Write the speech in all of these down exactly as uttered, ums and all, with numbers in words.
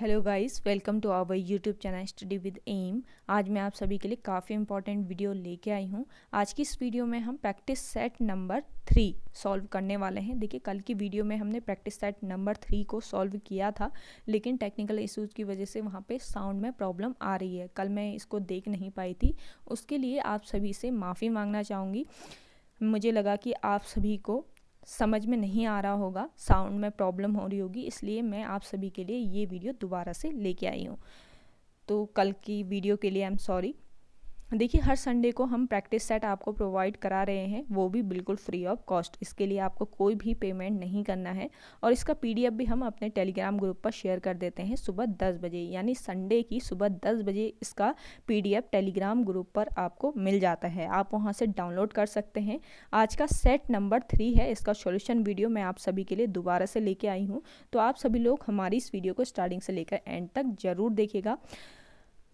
Hello guys, welcome to our YouTube channel study with M. आज मैं आप सभी के लिए काफ़ी इंपॉर्टेंट वीडियो लेके आई हूँ। आज की इस वीडियो में हम practice set number three solve करने वाले हैं। देखिए, कल की वीडियो में हमने प्रैक्टिस सेट नंबर थ्री को सॉल्व किया था, लेकिन टेक्निकल इश्यूज की वजह से वहाँ पे साउंड में प्रॉब्लम आ रही है। कल मैं इसको देख नहीं पाई थी, उसके लिए आप सभी से माफ़ी मांगना चाहूँगी। मुझे लगा कि आप सभी को समझ में नहीं आ रहा होगा, साउंड में प्रॉब्लम हो रही होगी, इसलिए मैं आप सभी के लिए ये वीडियो दोबारा से लेके आई हूँ। तो कल की वीडियो के लिए आई एम सॉरी। देखिए, हर संडे को हम प्रैक्टिस सेट आपको प्रोवाइड करा रहे हैं, वो भी बिल्कुल फ्री ऑफ कॉस्ट। इसके लिए आपको कोई भी पेमेंट नहीं करना है, और इसका पीडीएफ भी हम अपने टेलीग्राम ग्रुप पर शेयर कर देते हैं सुबह दस बजे, यानी संडे की सुबह दस बजे इसका पीडीएफ टेलीग्राम ग्रुप पर आपको मिल जाता है। आप वहां से डाउनलोड कर सकते हैं। आज का सेट नंबर थ्री है, इसका सोल्यूशन वीडियो मैं आप सभी के लिए दोबारा से लेके आई हूँ। तो आप सभी लोग हमारी इस वीडियो को स्टार्टिंग से लेकर एंड तक ज़रूर देखिएगा।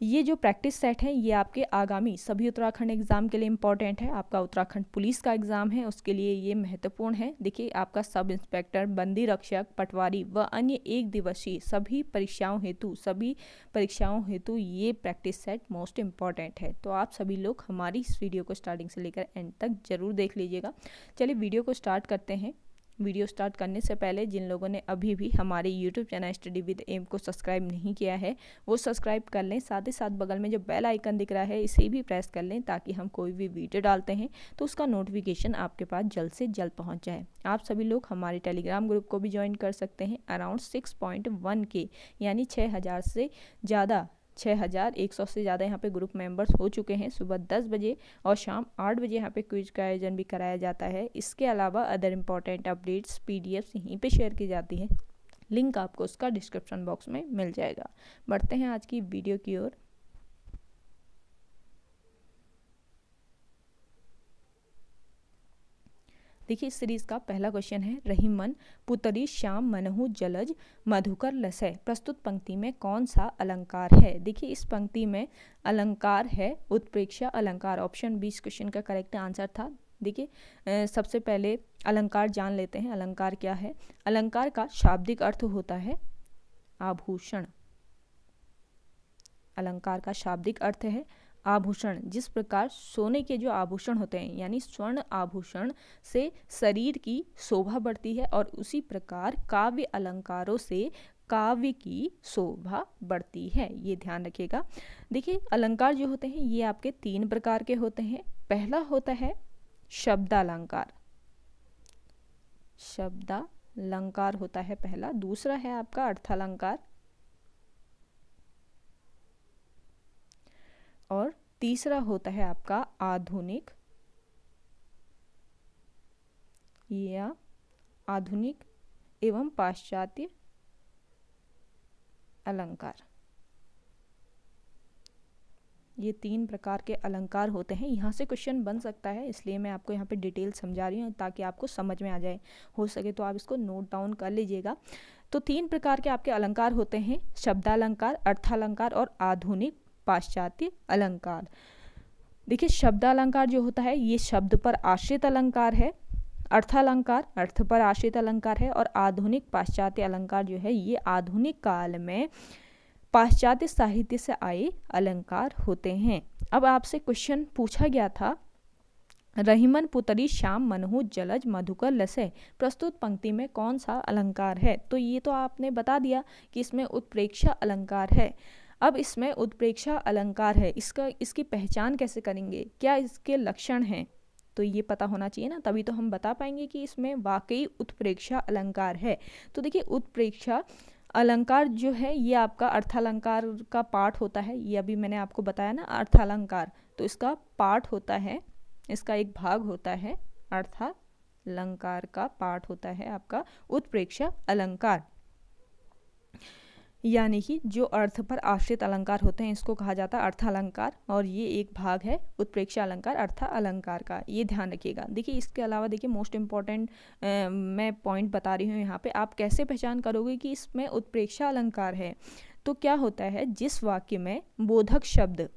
ये जो प्रैक्टिस सेट है, ये आपके आगामी सभी उत्तराखंड एग्ज़ाम के लिए इम्पॉर्टेंट है। आपका उत्तराखंड पुलिस का एग्ज़ाम है, उसके लिए ये महत्वपूर्ण है। देखिए, आपका सब इंस्पेक्टर, बंदी रक्षक, पटवारी व अन्य एक दिवसीय सभी परीक्षाओं हेतु सभी परीक्षाओं हेतु ये प्रैक्टिस सेट मोस्ट इम्पॉर्टेंट है। तो आप सभी लोग हमारी इस वीडियो को स्टार्टिंग से लेकर एंड तक ज़रूर देख लीजिएगा। चलिए वीडियो को स्टार्ट करते हैं। वीडियो स्टार्ट करने से पहले जिन लोगों ने अभी भी हमारे YouTube channel study with M को सब्सक्राइब नहीं किया है, वो सब्सक्राइब कर लें। साथ ही साथ बगल में जो बेल आइकन दिख रहा है, इसे भी प्रेस कर लें, ताकि हम कोई भी वीडियो डालते हैं तो उसका नोटिफिकेशन आपके पास जल्द से जल्द पहुंच जाए। आप सभी लोग हमारे टेलीग्राम ग्रुप को भी ज्वाइन कर सकते हैं। अराउंड सिक्स पॉइंट वन के यानी छः हज़ार से ज़्यादा छः हज़ार एक सौ से ज़्यादा यहाँ पे ग्रुप मेंबर्स हो चुके हैं। सुबह दस बजे और शाम आठ बजे यहाँ पे क्विज का आयोजन भी कराया जाता है। इसके अलावा अदर इम्पॉर्टेंट अपडेट्स, पीडीएफ्स यहीं पे शेयर की जाती है। लिंक आपको उसका डिस्क्रिप्शन बॉक्स में मिल जाएगा। बढ़ते हैं आज की वीडियो की ओर। देखिए, इस सीरीज का पहला क्वेश्चन है, रहीमन पुतरी श्याम मनहु जलज मधुकर लसय, प्रस्तुत पंक्ति में कौन सा अलंकार है। देखिए, इस पंक्ति में अलंकार है उत्प्रेक्षा अलंकार। ऑप्शन बी इस क्वेश्चन का करेक्ट आंसर था। देखिए, सबसे पहले अलंकार जान लेते हैं। अलंकार क्या है? अलंकार का शाब्दिक अर्थ होता है आभूषण। अलंकार का शाब्दिक अर्थ है आभूषण। जिस प्रकार सोने के जो आभूषण होते हैं, यानी स्वर्ण आभूषण से शरीर की शोभा बढ़ती है, और उसी प्रकार काव्य अलंकारों से काव्य की शोभा बढ़ती है। ये ध्यान रखिएगा। देखिए, अलंकार जो होते हैं ये आपके तीन प्रकार के होते हैं। पहला होता है शब्दालंकार, शब्दालंकार होता है पहला। दूसरा है आपका अर्थालंकार, और तीसरा होता है आपका आधुनिक या आधुनिक एवं पाश्चात्य अलंकार। ये तीन प्रकार के अलंकार होते हैं। यहाँ से क्वेश्चन बन सकता है, इसलिए मैं आपको यहाँ पे डिटेल समझा रही हूँ, ताकि आपको समझ में आ जाए। हो सके तो आप इसको नोट डाउन कर लीजिएगा। तो तीन प्रकार के आपके अलंकार होते हैं, शब्दालंकार, अर्थालंकार और आधुनिक पाश्चात्य अलंकार। देखिए, शब्दालंकार जो होता है ये शब्द पर आश्रित अलंकार है, अर्थालंकार अर्थ पर आश्रित अलंकार है, और आधुनिक पाश्चात्य अलंकार जो है ये आधुनिक काल में पाश्चात्य साहित्य से आए अलंकार होते हैं। अब आपसे क्वेश्चन पूछा गया था, रहीमन पुतरी श्याम मनहु जलज मधुकर लसय, प्रस्तुत पंक्ति में कौन सा अलंकार है। तो ये तो आपने बता दिया कि इसमें उत्प्रेक्षा अलंकार है। अब इसमें उत्प्रेक्षा अलंकार है, इसका इसकी पहचान कैसे करेंगे, क्या इसके लक्षण हैं, तो ये पता होना चाहिए ना, तभी तो हम बता पाएंगे कि इसमें वाकई उत्प्रेक्षा अलंकार है। तो देखिए, उत्प्रेक्षा अलंकार जो है ये आपका अर्थालंकार का पार्ट होता है। ये अभी मैंने आपको बताया ना, अर्थालंकार, तो इसका पार्ट होता है, इसका एक भाग होता है, अर्थालंकार का पार्ट होता है आपका उत्प्रेक्षा अलंकार। यानी कि जो अर्थ पर आश्रित अलंकार होते हैं इसको कहा जाता है अर्थालंकार, और ये एक भाग है उत्प्रेक्षा अलंकार अर्था अलंकार का। ये ध्यान रखिएगा। देखिए, इसके अलावा देखिए मोस्ट इम्पॉर्टेंट मैं पॉइंट बता रही हूँ यहाँ पे। आप कैसे पहचान करोगे कि इसमें उत्प्रेक्षा अलंकार है, तो क्या होता है, जिस वाक्य में बोधक शब्द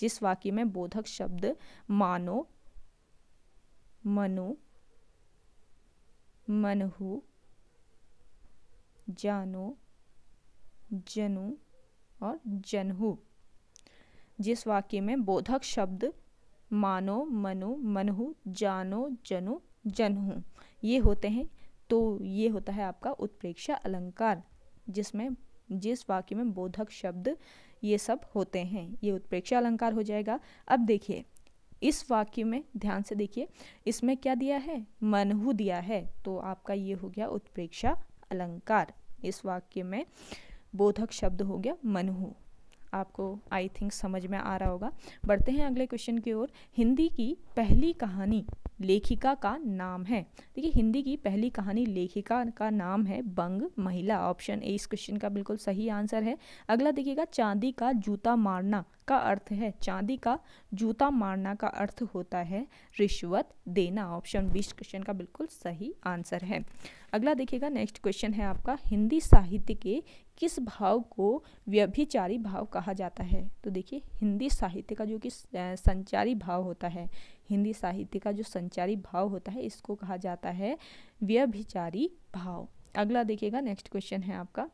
जिस वाक्य में बोधक शब्द मानो, मनु, मनहु, जानो, जनू और जनहु। जिस वाक्य में बोधक शब्द मानो, मनु, मनहु, जानो, जनु, जनहु ये होते हैं तो ये होता है आपका उत्प्रेक्षा अलंकार। जिसमें जिस वाक्य में बोधक शब्द ये सब होते हैं ये उत्प्रेक्षा अलंकार हो जाएगा। अब देखिए इस वाक्य में ध्यान से देखिए इसमें क्या दिया है, मनहु दिया है तो आपका ये हो गया उत्प्रेक्षा अलंकार। इस वाक्य में बोधक शब्द हो गया मनहु। आपको आई थिंक समझ में आ रहा होगा। बढ़ते हैं अगले क्वेश्चन की ओर। हिंदी की पहली कहानी लेखिका का नाम है। देखिए हिंदी की पहली कहानी लेखिका का नाम है बंग महिला। ऑप्शन ए इस क्वेश्चन का बिल्कुल सही आंसर है। अगला देखिएगा चांदी का जूता मारना का अर्थ है, चांदी का जूता मारना का अर्थ होता है रिश्वत देना। ऑप्शन बी इस क्वेश्चन का बिल्कुल सही आंसर है। अगला देखिएगा नेक्स्ट क्वेश्चन है आपका, हिंदी साहित्य के किस भाव को व्यभिचारी भाव कहा जाता है। तो देखिए हिंदी साहित्य का जो कि संचारी भाव होता है, हिंदी साहित्य का जो संचारी भाव होता है इसको कहा जाता है व्यभिचारी भाव। अगला देखिएगा नेक्स्ट क्वेश्चन है आपका,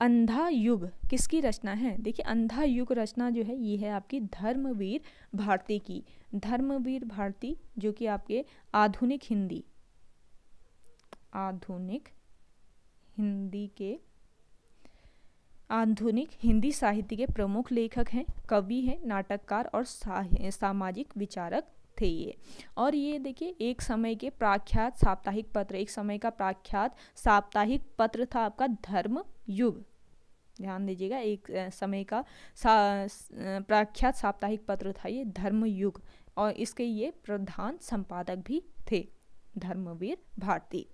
अंधा युग किसकी रचना है। देखिए अंधा युग रचना जो है ये है आपकी धर्मवीर भारती की। धर्मवीर भारती जो कि आपके आधुनिक हिंदी आधुनिक हिंदी के आधुनिक हिंदी साहित्य के प्रमुख लेखक हैं, कवि हैं, नाटककार और सामाजिक विचारक थे ये। और ये देखिए एक समय के प्रख्यात साप्ताहिक पत्र, एक समय का प्रख्यात साप्ताहिक पत्र था आपका धर्म युग। ध्यान दीजिएगा एक समय का सा, प्रख्यात साप्ताहिक पत्र था ये धर्म युग और इसके ये प्रधान संपादक भी थे धर्मवीर भारती।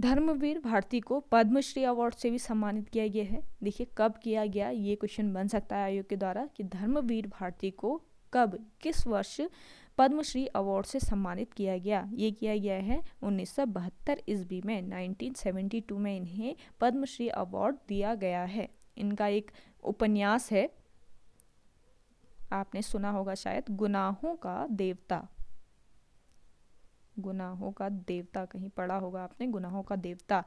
धर्मवीर भारती को पद्मश्री अवार्ड से भी सम्मानित किया गया है। देखिए कब किया गया ये क्वेश्चन बन सकता है आयोग के द्वारा कि धर्मवीर भारती को कब किस वर्ष पद्मश्री अवार्ड से सम्मानित किया गया। ये किया गया है उन्नीस सौ बहत्तर ईस्वी में, नाइनटीन सेवेंटी टू में इन्हें पद्मश्री अवार्ड दिया गया है। इनका एक उपन्यास है आपने सुना होगा शायद, गुनाहों का देवता। गुनाहों का देवता कहीं पढ़ा होगा आपने, गुनाहों का देवता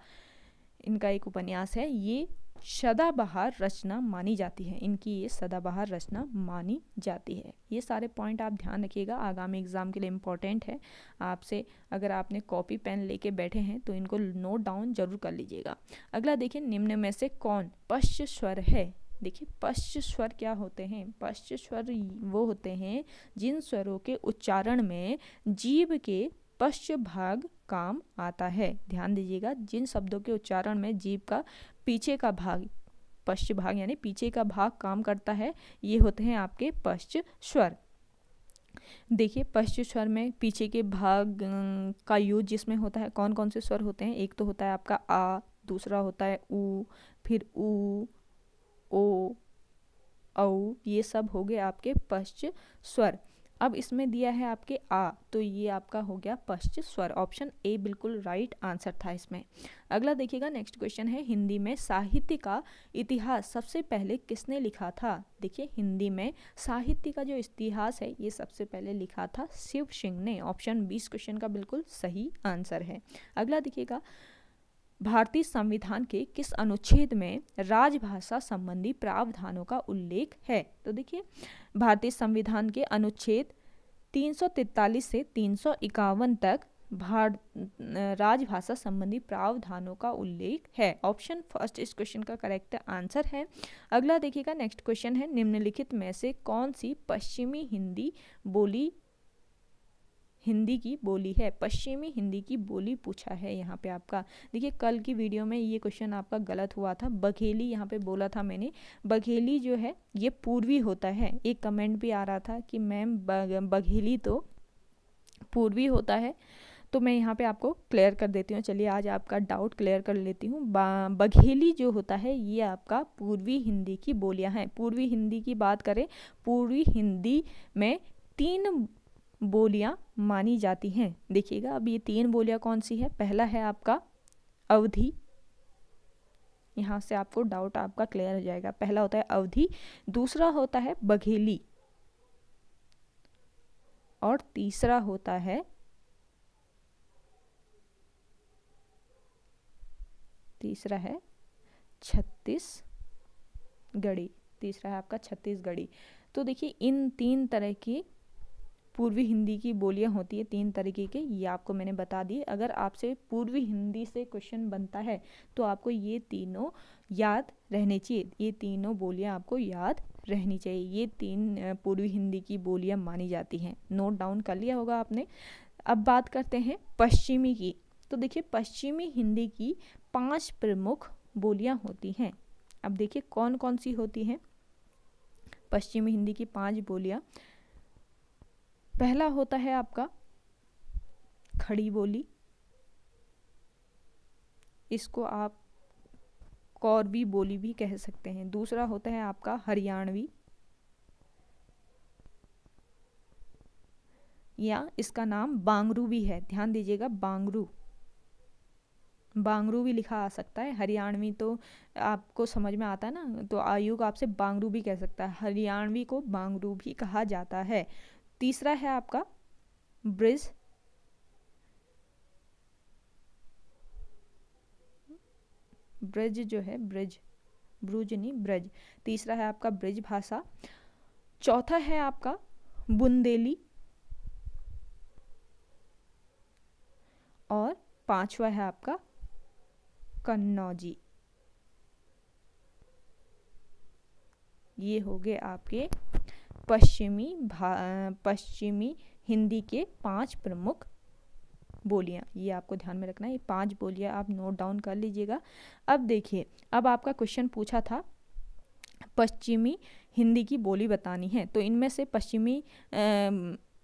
इनका एक उपन्यास है। ये सदाबहार रचना मानी जाती है, इनकी ये सदाबहार रचना मानी जाती है। ये सारे पॉइंट आप ध्यान रखिएगा, आगामी एग्जाम के लिए इम्पोर्टेंट है। आपसे अगर आपने कॉपी पेन लेके बैठे हैं तो इनको नोट डाउन जरूर कर लीजिएगा। अगला देखिए, निम्न में से कौन पश्य स्वर है। देखिए पश्य स्वर क्या होते हैं, पश्य स्वर वो होते हैं जिन स्वरों के उच्चारण में जीभ के पश्च भाग काम आता है। ध्यान दीजिएगा जिन शब्दों के उच्चारण में जीभ का पीछे का भाग, पश्च भाग यानी पीछे का भाग काम करता है, ये होते हैं आपके पश्च स्वर। देखिए पश्च स्वर में पीछे के भाग का यूज जिसमें होता है, कौन कौन से स्वर होते हैं, एक तो होता है आपका आ, दूसरा होता है ऊ, फिर ऊ, ओ, औ, ये सब हो गए आपके पश्च स्वर। अब इसमें दिया है आपके आ तो ये आपका हो गया पश्च स्वर। ऑप्शन ए बिल्कुल राइट आंसर था इसमें। अगला देखिएगा नेक्स्ट क्वेश्चन है, हिंदी में साहित्य का इतिहास सबसे पहले किसने लिखा था। देखिए हिंदी में साहित्य का जो इतिहास है ये सबसे पहले लिखा था शिव सिंह ने। ऑप्शन बी इस क्वेश्चन का बिल्कुल सही आंसर है। अगला देखिएगा, भारतीय संविधान के किस अनुच्छेद में राजभाषा संबंधी प्रावधानों का उल्लेख है। तो देखिए भारतीय संविधान के अनुच्छेद तीन सौ तैंतालीस से तीन सौ इक्यावन तक भारत राजभाषा संबंधी प्रावधानों का उल्लेख है। ऑप्शन फर्स्ट इस क्वेश्चन का करेक्ट आंसर है। अगला देखिएगा नेक्स्ट क्वेश्चन है, निम्नलिखित में से कौन सी पश्चिमी हिंदी बोली हिंदी की बोली है। पश्चिमी हिंदी की बोली पूछा है यहाँ पे आपका। देखिए कल की वीडियो में ये क्वेश्चन आपका गलत हुआ था, बघेली यहाँ पे बोला था मैंने। बघेली जो है ये पूर्वी होता है। एक कमेंट भी आ रहा था कि मैम बघेली तो पूर्वी होता है, तो मैं यहाँ पे आपको क्लियर कर देती हूँ। चलिए आज आपका डाउट क्लियर कर लेती हूँ। बघेली जो होता है ये आपका पूर्वी हिंदी की बोलियाँ हैं। पूर्वी हिंदी की बात करें, पूर्वी हिंदी में तीन बोलियाँ मानी जाती हैं। देखिएगा अब ये तीन बोलियाँ कौन सी है। पहला है आपका अवधी, यहाँ से आपको डाउट आपका क्लियर हो जाएगा। पहला होता है अवधी, दूसरा होता है बघेली और तीसरा होता है तीसरा है छत्तीसगढ़ी, तीसरा है आपका छत्तीसगढ़ी। तो देखिए इन तीन तरह की पूर्वी हिंदी की बोलियां होती है, तीन तरीके के, ये आपको मैंने बता दी। अगर आपसे पूर्वी हिंदी से क्वेश्चन बनता है तो आपको ये तीनों याद रहने चाहिए, ये तीनों बोलियां आपको याद रहनी चाहिए। ये तीन पूर्वी हिंदी की बोलियां मानी जाती हैं। नोट डाउन कर लिया होगा आपने। अब बात करते हैं पश्चिमी की। तो देखिए पश्चिमी हिंदी की पाँच प्रमुख बोलियाँ होती हैं। अब देखिए कौन कौन सी होती हैं पश्चिमी हिंदी की पाँच बोलियाँ। पहला होता है आपका खड़ी बोली, इसको आप कौरवी बोली भी कह सकते हैं। दूसरा होता है आपका हरियाणवी, या इसका नाम बांगरू भी है, ध्यान दीजिएगा बांगरू, बांगरू भी लिखा आ सकता है। हरियाणवी तो आपको समझ में आता है ना, तो आयोग आपसे बांगरू भी कह सकता है, हरियाणवी को बांगरू भी कहा जाता है। तीसरा है आपका ब्रिज, ब्रज जो है, ब्रज ब्रूज नहीं ब्रज, तीसरा है आपका ब्रज भाषा। चौथा है आपका बुंदेली, और पांचवा है आपका कन्नौजी। ये हो गए आपके पश्चिमी पश्चिमी हिंदी के पांच प्रमुख बोलियाँ। ये आपको ध्यान में रखना है, ये पांच बोलियाँ आप नोट डाउन कर लीजिएगा। अब देखिए, अब आपका क्वेश्चन पूछा था पश्चिमी हिंदी की बोली बतानी है, तो इनमें से पश्चिमी आ,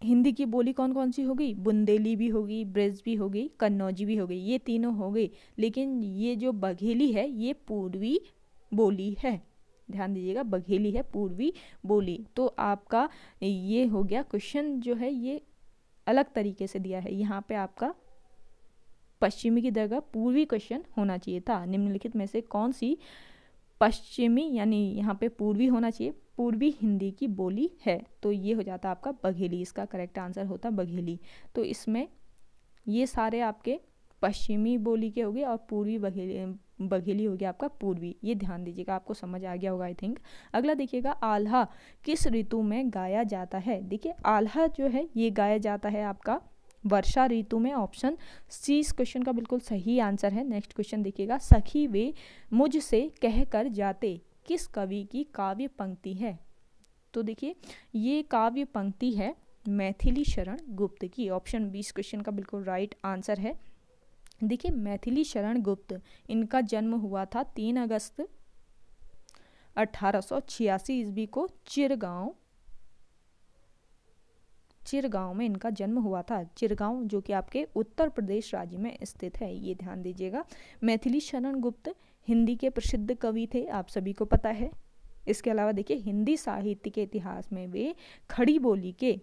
हिंदी की बोली कौन कौन सी होगी? बुंदेली भी होगी, ब्रज भी होगी, कन्नौजी भी होगी, ये तीनों हो गई। लेकिन ये जो बघेली है ये पूर्वी बोली है, ध्यान दीजिएगा बघेली है पूर्वी बोली। तो आपका ये हो गया क्वेश्चन जो है ये अलग तरीके से दिया है, यहाँ पे आपका पश्चिमी की जगह पूर्वी क्वेश्चन होना चाहिए था। निम्नलिखित में से कौन सी पश्चिमी, यानी यहाँ पे पूर्वी होना चाहिए, पूर्वी हिंदी की बोली है? तो ये हो जाता आपका बघेली, इसका करेक्ट आंसर होता बघेली। तो इसमें ये सारे आपके पश्चिमी बोली के हो गए, और पूर्वी बघेली बघेली हो गया आपका पूर्वी। ये ध्यान दीजिएगा, आपको समझ आ गया होगा आई थिंक। अगला देखिएगा आल्हा किस ऋतु में गाया जाता है। देखिए आल्हा जो है ये गाया जाता है आपका वर्षा ऋतु में, ऑप्शन सी इस क्वेश्चन का बिल्कुल सही आंसर है। नेक्स्ट क्वेश्चन देखिएगा, सखी वे मुझसे कह कर जाते किस कवि की काव्य पंक्ति है? तो देखिए ये काव्य पंक्ति है मैथिली शरण गुप्त की, ऑप्शन बी इस क्वेश्चन का बिल्कुल राइट आंसर है। देखिए मैथिली शरण गुप्त, इनका जन्म हुआ था तीन अगस्त अठारह सौ छियासी ईस्वी को, चिरगांव चिरगांव में इनका जन्म हुआ था। चिरगांव जो कि आपके उत्तर प्रदेश राज्य में स्थित है, ये ध्यान दीजिएगा। मैथिली शरण गुप्त हिंदी के प्रसिद्ध कवि थे, आप सभी को पता है। इसके अलावा देखिए हिंदी साहित्य के इतिहास में वे खड़ी बोली के,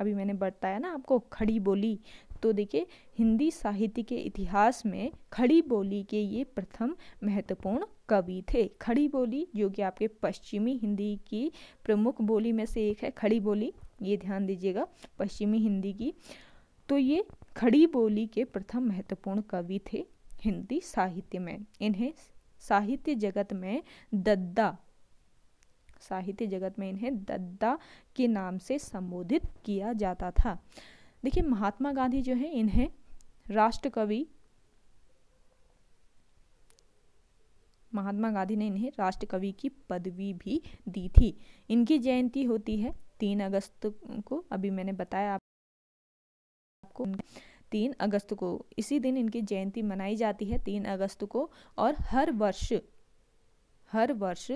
अभी मैंने बताया ना आपको खड़ी बोली, तो देखिए हिंदी साहित्य के इतिहास में खड़ी बोली के ये प्रथम महत्वपूर्ण कवि थे। खड़ी बोली जो कि आपके पश्चिमी हिंदी की प्रमुख बोली में से एक है, खड़ी बोली, ये ध्यान दीजिएगा पश्चिमी हिंदी की। तो ये खड़ी बोली के प्रथम महत्वपूर्ण कवि थे हिंदी साहित्य में। इन्हें साहित्य जगत में दद्दा साहित्य जगत में इन्हें दद्दा के नाम से संबोधित किया जाता था। देखिए महात्मा गांधी जो है इन्हें राष्ट्रकवि, महात्मा गांधी ने इन्हें राष्ट्रकवि की पदवी भी दी थी। इनकी जयंती होती है तीन अगस्त को, अभी मैंने बताया आपको तीन अगस्त को, इसी दिन इनकी जयंती मनाई जाती है तीन अगस्त को। और हर वर्ष हर वर्ष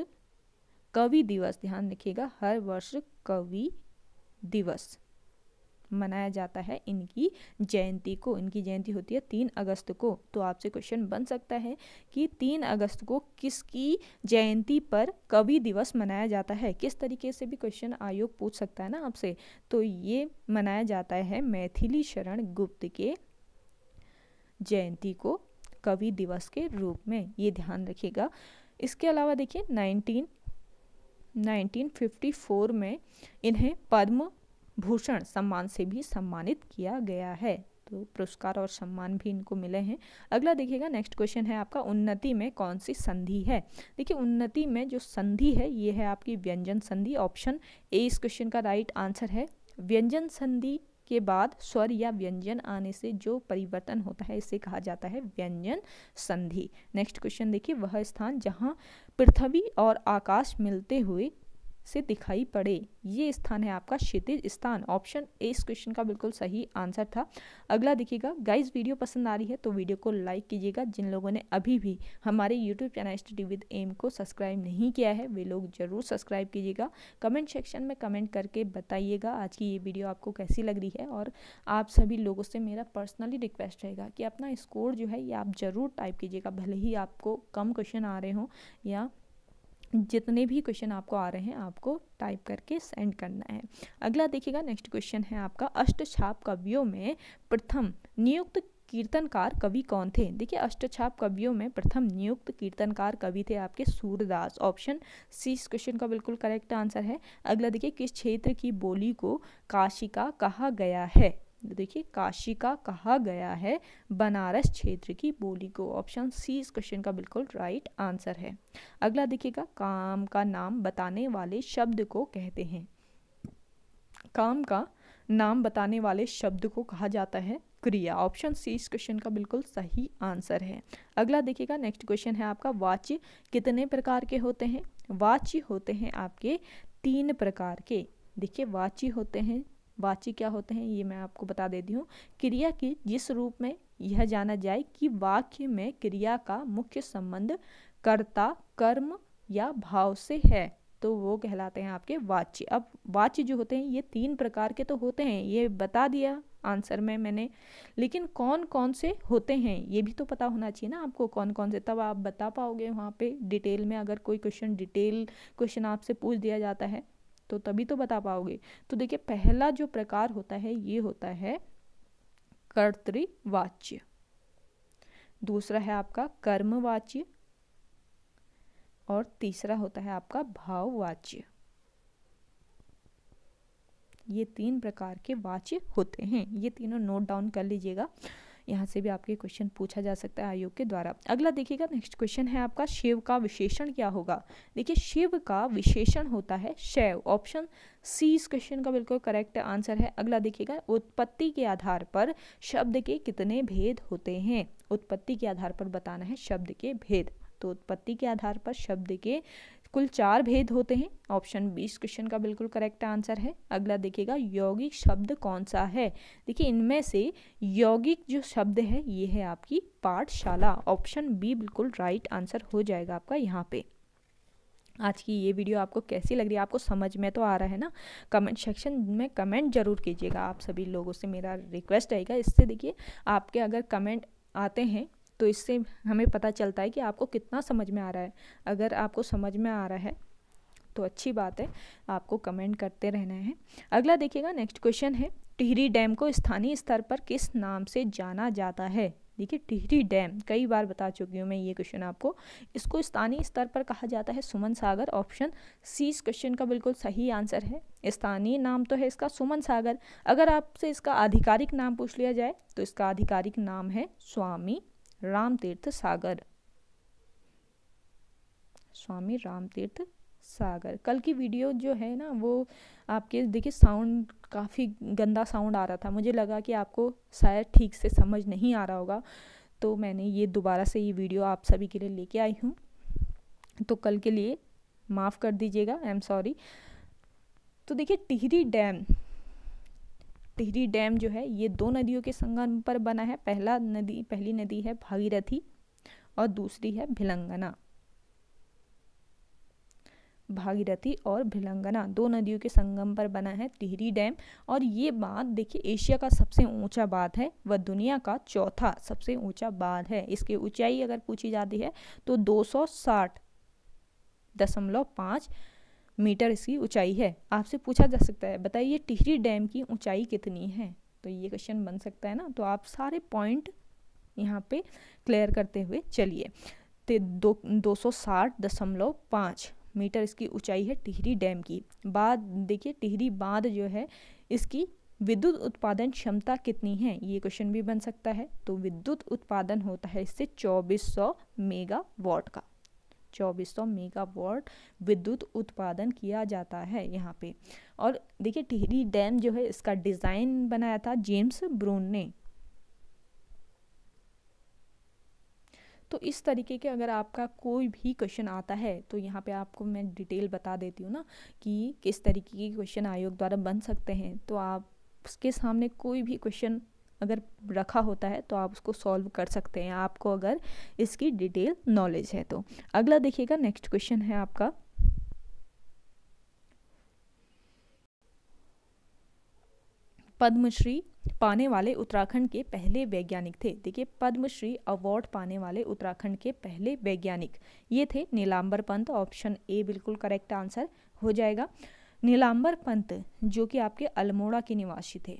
कवि दिवस, ध्यान रखिएगा हर वर्ष कवि दिवस मनाया जाता है इनकी जयंती को। इनकी जयंती होती है तीन अगस्त को। तो आपसे क्वेश्चन बन सकता है कि तीन अगस्त को किसकी जयंती पर कवि दिवस मनाया जाता है? किस तरीके से भी क्वेश्चन आयोग पूछ सकता है ना आपसे। तो ये मनाया जाता है मैथिली शरण गुप्त के जयंती को कवि दिवस के रूप में, ये ध्यान रखिएगा। इसके अलावा देखिए नाइनटीन नाइनटीन फिफ्टी फोर में इन्हें पद्म भूषण सम्मान से भी सम्मानित किया गया है। तो पुरस्कार और सम्मान भी इनको मिले हैं। अगला देखिएगा, नेक्स्ट क्वेश्चन है आपका, उन्नति में कौन सी संधि है। देखिए उन्नति में जो संधि है ये है आपकी व्यंजन संधि। ऑप्शन ए इस क्वेश्चन का राइट आंसर है। व्यंजन संधि के बाद स्वर या व्यंजन आने से जो परिवर्तन होता है इसे कहा जाता है व्यंजन संधि। नेक्स्ट क्वेश्चन देखिए, वह स्थान जहाँ पृथ्वी और आकाश मिलते हुए से दिखाई पड़े, ये स्थान है आपका क्षितिज स्थान। ऑप्शन ए इस क्वेश्चन का बिल्कुल सही आंसर था। अगला देखिएगा गाइस, वीडियो पसंद आ रही है तो वीडियो को लाइक कीजिएगा। जिन लोगों ने अभी भी हमारे YouTube channel study with M को सब्सक्राइब नहीं किया है वे लोग ज़रूर सब्सक्राइब कीजिएगा। कमेंट सेक्शन में कमेंट करके बताइएगा आज की ये वीडियो आपको कैसी लग रही है। और आप सभी लोगों से मेरा पर्सनली रिक्वेस्ट रहेगा कि अपना स्कोर जो है ये आप ज़रूर टाइप कीजिएगा, भले ही आपको कम क्वेश्चन आ रहे हों या जितने भी क्वेश्चन आपको आ रहे हैं आपको टाइप करके सेंड करना है। अगला देखिएगा, नेक्स्ट क्वेश्चन है आपका, अष्टछाप कवियों में प्रथम नियुक्त कीर्तनकार कवि कौन थे। देखिए अष्टछाप कवियों में प्रथम नियुक्त कीर्तनकार कवि थे आपके सूरदास। ऑप्शन सी इस क्वेश्चन का बिल्कुल करेक्ट आंसर है। अगला देखिए, किस क्षेत्र की बोली को काशिका कहा गया है। देखिए काशिका कहा गया है बनारस क्षेत्र की बोली को। ऑप्शन सी इस क्वेश्चन का बिल्कुल राइट आंसर है। अगला देखिएगा, काम का नाम बताने वाले शब्द को कहते हैं। काम का नाम बताने वाले शब्द को कहा जाता है क्रिया। ऑप्शन सी इस क्वेश्चन का बिल्कुल सही आंसर है। अगला देखिएगा, नेक्स्ट क्वेश्चन है आपका, वाच्य कितने प्रकार के होते हैं। वाच्य होते हैं आपके तीन प्रकार के। देखिए वाच्य होते हैं, वाची क्या होते हैं ये मैं आपको बता देती हूँ। क्रिया की जिस रूप में यह जाना जाए कि वाक्य में क्रिया का मुख्य संबंध कर्ता, कर्म या भाव से है तो वो कहलाते हैं आपके वाच्य। अब वाच्य जो होते हैं ये तीन प्रकार के तो होते हैं, ये बता दिया आंसर में मैंने, लेकिन कौन कौन से होते हैं ये भी तो पता होना चाहिए ना आपको कौन कौन से, तब आप बता पाओगे वहाँ पे डिटेल में। अगर कोई क्वेश्चन डिटेल क्वेश्चन आपसे पूछ दिया जाता है तो तभी तो बता पाओगे। तो देखिए पहला जो प्रकार होता है ये होता है कर्तृवाच्य, दूसरा है आपका कर्मवाच्य और तीसरा होता है आपका भाववाच्य। ये तीन प्रकार के वाच्य होते हैं। ये तीनों नोट डाउन कर लीजिएगा, यहाँ से भी आपके क्वेश्चन पूछा जा सकता है आयोग के द्वारा। अगला देखिएगा, नेक्स्ट क्वेश्चन है आपका, शिव का विशेषण क्या होगा। देखिए शिव का विशेषण होता है शैव। ऑप्शन सी इस क्वेश्चन का बिल्कुल करेक्ट आंसर है। अगला देखिएगा, उत्पत्ति के आधार पर शब्द के कितने भेद होते हैं। उत्पत्ति के आधार पर बताना है शब्द के भेद, तो उत्पत्ति के आधार पर शब्द के कुल चार भेद होते हैं। ऑप्शन बी इस क्वेश्चन का बिल्कुल करेक्ट आंसर है। अगला देखिएगा, यौगिक शब्द कौन सा है। देखिए इनमें से यौगिक जो शब्द है ये है आपकी पाठशाला। ऑप्शन बी बिल्कुल राइट आंसर हो जाएगा आपका यहाँ पे। आज की ये वीडियो आपको कैसी लग रही है, आपको समझ में तो आ रहा है ना, कमेंट सेक्शन में कमेंट जरूर कीजिएगा। आप सभी लोगों से मेरा रिक्वेस्ट रहेगा, इससे देखिए आपके अगर कमेंट आते हैं तो इससे हमें पता चलता है कि आपको कितना समझ में आ रहा है। अगर आपको समझ में आ रहा है तो अच्छी बात है, आपको कमेंट करते रहना है। अगला देखिएगा, नेक्स्ट क्वेश्चन है, टिहरी डैम को स्थानीय स्तर पर किस नाम से जाना जाता है। देखिए टिहरी डैम कई बार बता चुकी हूँ मैं ये क्वेश्चन आपको, इसको स्थानीय स्तर पर कहा जाता है सुमन सागर। ऑप्शन सी इस क्वेश्चन का बिल्कुल सही आंसर है। स्थानीय नाम तो है इसका सुमन सागर। अगर आपसे इसका आधिकारिक नाम पूछ लिया जाए तो इसका आधिकारिक नाम है स्वामी रामतीर्थ सागर। स्वामी रामतीर्थ सागर। कल की वीडियो जो है ना वो आपके, देखिए साउंड काफ़ी गंदा साउंड आ रहा था, मुझे लगा कि आपको शायद ठीक से समझ नहीं आ रहा होगा तो मैंने ये दोबारा से ये वीडियो आप सभी के लिए लेके आई हूँ, तो कल के लिए माफ़ कर दीजिएगा, आई एम सॉरी। तो देखिए टिहरी डैम, टिहरी डैम जो है ये दो नदियों के संगम पर बना है। पहला नदी पहली नदी है भागीरथी और दूसरी है भिलंगना। भागीरथी और भिलंगना दो नदियों के संगम पर बना है टिहरी डैम। और ये बांध देखिए एशिया का सबसे ऊंचा बांध है व दुनिया का चौथा सबसे ऊंचा बांध है। इसकी ऊंचाई अगर पूछी जाती है तो दो सौ साठ दशमलव पाँच मीटर इसकी ऊंचाई है। आपसे पूछा जा सकता है बताइए टिहरी डैम की ऊंचाई कितनी है, तो ये क्वेश्चन बन सकता है ना। तो आप सारे पॉइंट यहाँ पे क्लियर करते हुए चलिए। तो दो दो सौ साठ दशमलव पाँच मीटर इसकी ऊंचाई है टिहरी डैम की। बाद देखिए टिहरी बांध जो है इसकी विद्युत उत्पादन क्षमता कितनी है, ये क्वेश्चन भी बन सकता है। तो विद्युत उत्पादन होता है इससे चौबीस सौ मेगावाट का, चौबीस सौ मेगावाट विद्युत उत्पादन किया जाता है यहाँ पे। और देखिए टिहरी डैम जो है इसका डिज़ाइन बनाया था जेम्स ब्रून ने। तो इस तरीके के अगर आपका कोई भी क्वेश्चन आता है तो यहाँ पे आपको मैं डिटेल बता देती हूँ ना कि किस तरीके के क्वेश्चन आयोग द्वारा बन सकते हैं। तो आप उसके सामने कोई भी क्वेश्चन अगर रखा होता है तो आप उसको सॉल्व कर सकते हैं, आपको अगर इसकी डिटेल नॉलेज है तो। अगला देखिएगा, नेक्स्ट क्वेश्चन है आपका, पद्मश्री पाने वाले उत्तराखंड के पहले वैज्ञानिक थे। देखिए पद्मश्री अवार्ड पाने वाले उत्तराखंड के पहले वैज्ञानिक ये थे नीलांबर पंत। ऑप्शन ए बिल्कुल करेक्ट आंसर हो जाएगा। नीलांबर पंत जो कि आपके अल्मोड़ा के निवासी थे,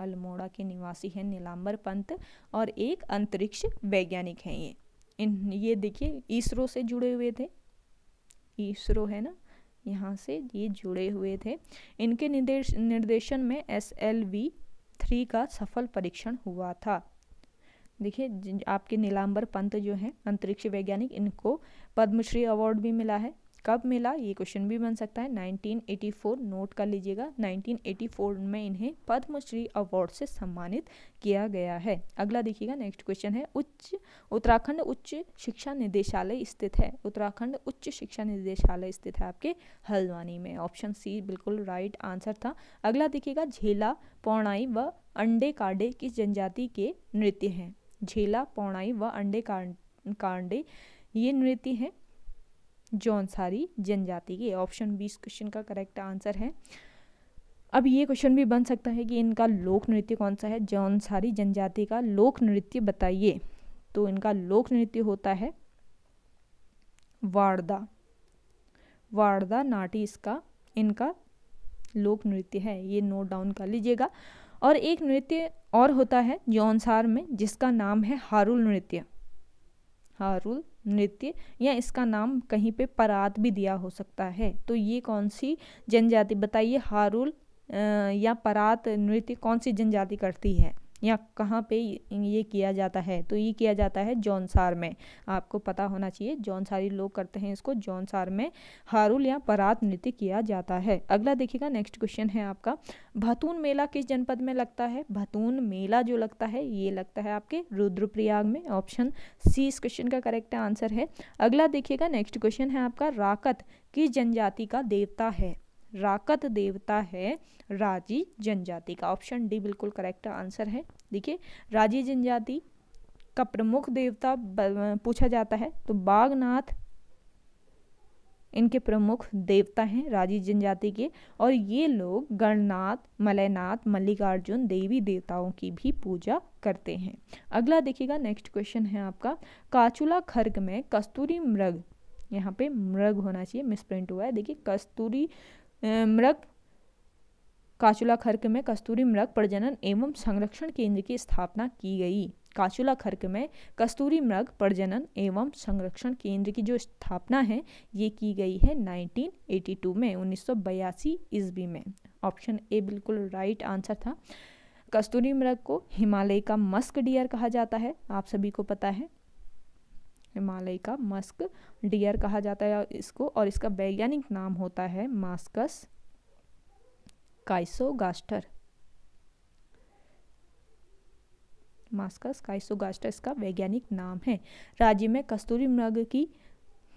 अल्मोड़ा के निवासी हैं नीलांबर पंत, और एक अंतरिक्ष वैज्ञानिक हैं ये। इन ये देखिए इसरो से जुड़े हुए थे, इसरो है ना, यहाँ से ये जुड़े हुए थे। इनके निर्देश निर्देशन में एस एल वी थ्री का सफल परीक्षण हुआ था। देखिए आपके नीलांबर पंत जो हैं अंतरिक्ष वैज्ञानिक, इनको पद्मश्री अवार्ड भी मिला है। कब मिला ये क्वेश्चन भी बन सकता है। नाइनटीन एटी फोर नोट कर लीजिएगा, नाइनटीन एटी फोर में इन्हें पद्मश्री अवार्ड से सम्मानित किया गया है। अगला देखिएगा, नेक्स्ट क्वेश्चन है, उच्च उत्तराखंड उच्च शिक्षा निदेशालय स्थित है। उत्तराखंड उच्च शिक्षा निदेशालय स्थित है आपके हल्द्वानी में। ऑप्शन सी बिल्कुल राइट आंसर था। अगला देखिएगा, झेला पौणाई व अंडे कांडे किस जनजाति के नृत्य हैं। झेला पौणाई व अंडे कांडे ये नृत्य हैं जौनसारी जनजाति के। ऑप्शन बी इस क्वेश्चन का करेक्ट आंसर है। अब ये क्वेश्चन भी बन सकता है कि इनका लोक नृत्य कौन सा है, जौनसारी जनजाति का लोक नृत्य बताइए। तो इनका लोक नृत्य होता है वारदा, वारदा नाटी इसका इनका लोक नृत्य है, ये नोट डाउन कर लीजिएगा। और एक नृत्य और होता है जौनसार में जिसका नाम है हारुल नृत्य, हारुल नृत्य, या इसका नाम कहीं पे परात भी दिया हो सकता है। तो ये कौन सी जनजाति बताइए, हारुल या परात नृत्य कौन सी जनजाति करती है या कहाँ पे ये किया जाता है। तो ये किया जाता है जौनसार में, आपको पता होना चाहिए, जौनसारी लोग करते हैं इसको, जौनसार में हारुल या परात नृत्य किया जाता है। अगला देखिएगा, नेक्स्ट क्वेश्चन है आपका, भतून मेला किस जनपद में लगता है। भतून मेला जो लगता है ये लगता है आपके रुद्रप्रयाग में। ऑप्शन सी इस क्वेश्चन का करेक्ट आंसर है। अगला देखिएगा, नेक्स्ट क्वेश्चन है आपका, राकत किस जनजाति का देवता है। राकत देवता है राजी जनजाति का। ऑप्शन डी बिल्कुल करेक्ट आंसर है। देखिए राजी जनजाति का प्रमुख देवता पूछा जाता है तो बागनाथ इनके प्रमुख देवता हैं राजी जनजाति के, और ये लोग गणनाथ, मलयनाथ, मल्लिकार्जुन देवी देवताओं की भी पूजा करते हैं। अगला देखिएगा, नेक्स्ट क्वेश्चन है आपका, काचुला खर्ग में कस्तूरी मृग, यहाँ पे मृग होना चाहिए, मिसप्रिंट हुआ है। देखिए कस्तूरी मृग, काचुला खर्क में कस्तूरी मृग प्रजनन एवं संरक्षण केंद्र की स्थापना की गई। काचुला खर्क में कस्तूरी मृग प्रजनन एवं संरक्षण केंद्र की जो स्थापना है ये की गई है नाइनटीन एटी टू में, उन्नीस सौ बयासी ईस्वी में। ऑप्शन ए बिल्कुल राइट आंसर था। कस्तूरी मृग को हिमालय का मस्क डियर कहा जाता है, आप सभी को पता है हिमालय का मस्क डियर कहा जाता है इसको, और इसका वैज्ञानिक नाम होता है मास्कस काइसोगास्टर, मास्कस काइसोगास्टर इसका वैज्ञानिक नाम है। राज्य में कस्तूरी मृग की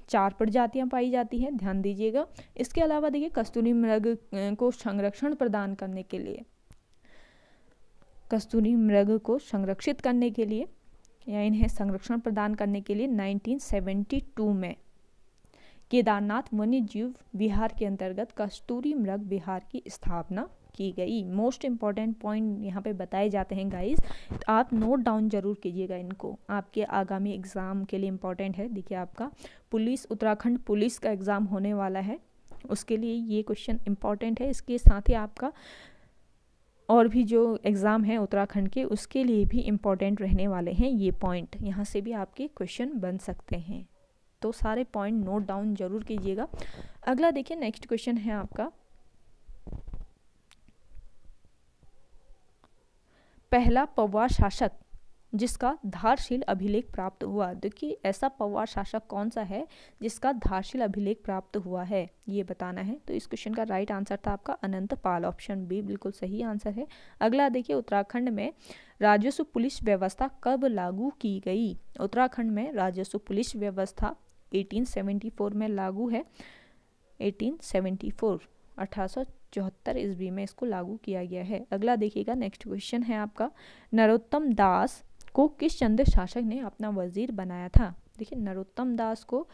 चार प्रजातियां पाई जाती हैं, ध्यान दीजिएगा। इसके अलावा देखिए कस्तूरी मृग को संरक्षण प्रदान करने के लिए, कस्तूरी मृग को संरक्षित करने के लिए या इन्हें संरक्षण प्रदान करने के लिए नाइनटीन सेवेंटी टू में केदारनाथ वन्य जीव विहार के अंतर्गत कस्तूरी मृग विहार की स्थापना की गई। मोस्ट इम्पॉर्टेंट पॉइंट यहाँ पे बताए जाते हैं गाइस, तो आप नोट डाउन जरूर कीजिएगा इनको, आपके आगामी एग्ज़ाम के लिए इम्पॉर्टेंट है। देखिए आपका पुलिस, उत्तराखंड पुलिस का एग्ज़ाम होने वाला है, उसके लिए ये क्वेश्चन इम्पॉर्टेंट है। इसके साथ ही आपका और भी जो एग्ज़ाम है उत्तराखंड के उसके लिए भी इम्पॉर्टेंट रहने वाले हैं ये पॉइंट, यहाँ से भी आपके क्वेश्चन बन सकते हैं। तो सारे पॉइंट नोट डाउन जरूर कीजिएगा। अगला देखिए, नेक्स्ट क्वेश्चन है आपका, पहला पवार शासक जिसका धारशील अभिलेख प्राप्त हुआ। देखिए ऐसा पवार शासक कौन सा है जिसका धारशील अभिलेख प्राप्त हुआ है, ये बताना है। तो इस क्वेश्चन का राइट आंसर था आपका अनंतपाल, ऑप्शन बी बिल्कुल सही आंसर है। अगला देखिए, उत्तराखंड में राजस्व पुलिस व्यवस्था कब लागू की गई। उत्तराखंड में राजस्व पुलिस व्यवस्था अठारह सौ चौहत्तर में लागू है। अठारह सौ चौहत्तर अठारह सौ चौहत्तर ईस्वी में इसको लागू किया गया है। अगला देखिएगा, नेक्स्ट क्वेश्चन है आपका, नरोत्तम दास को किस चंद शासक ने अपना वजीर बनाया था। देखिए नरोत्तम दास को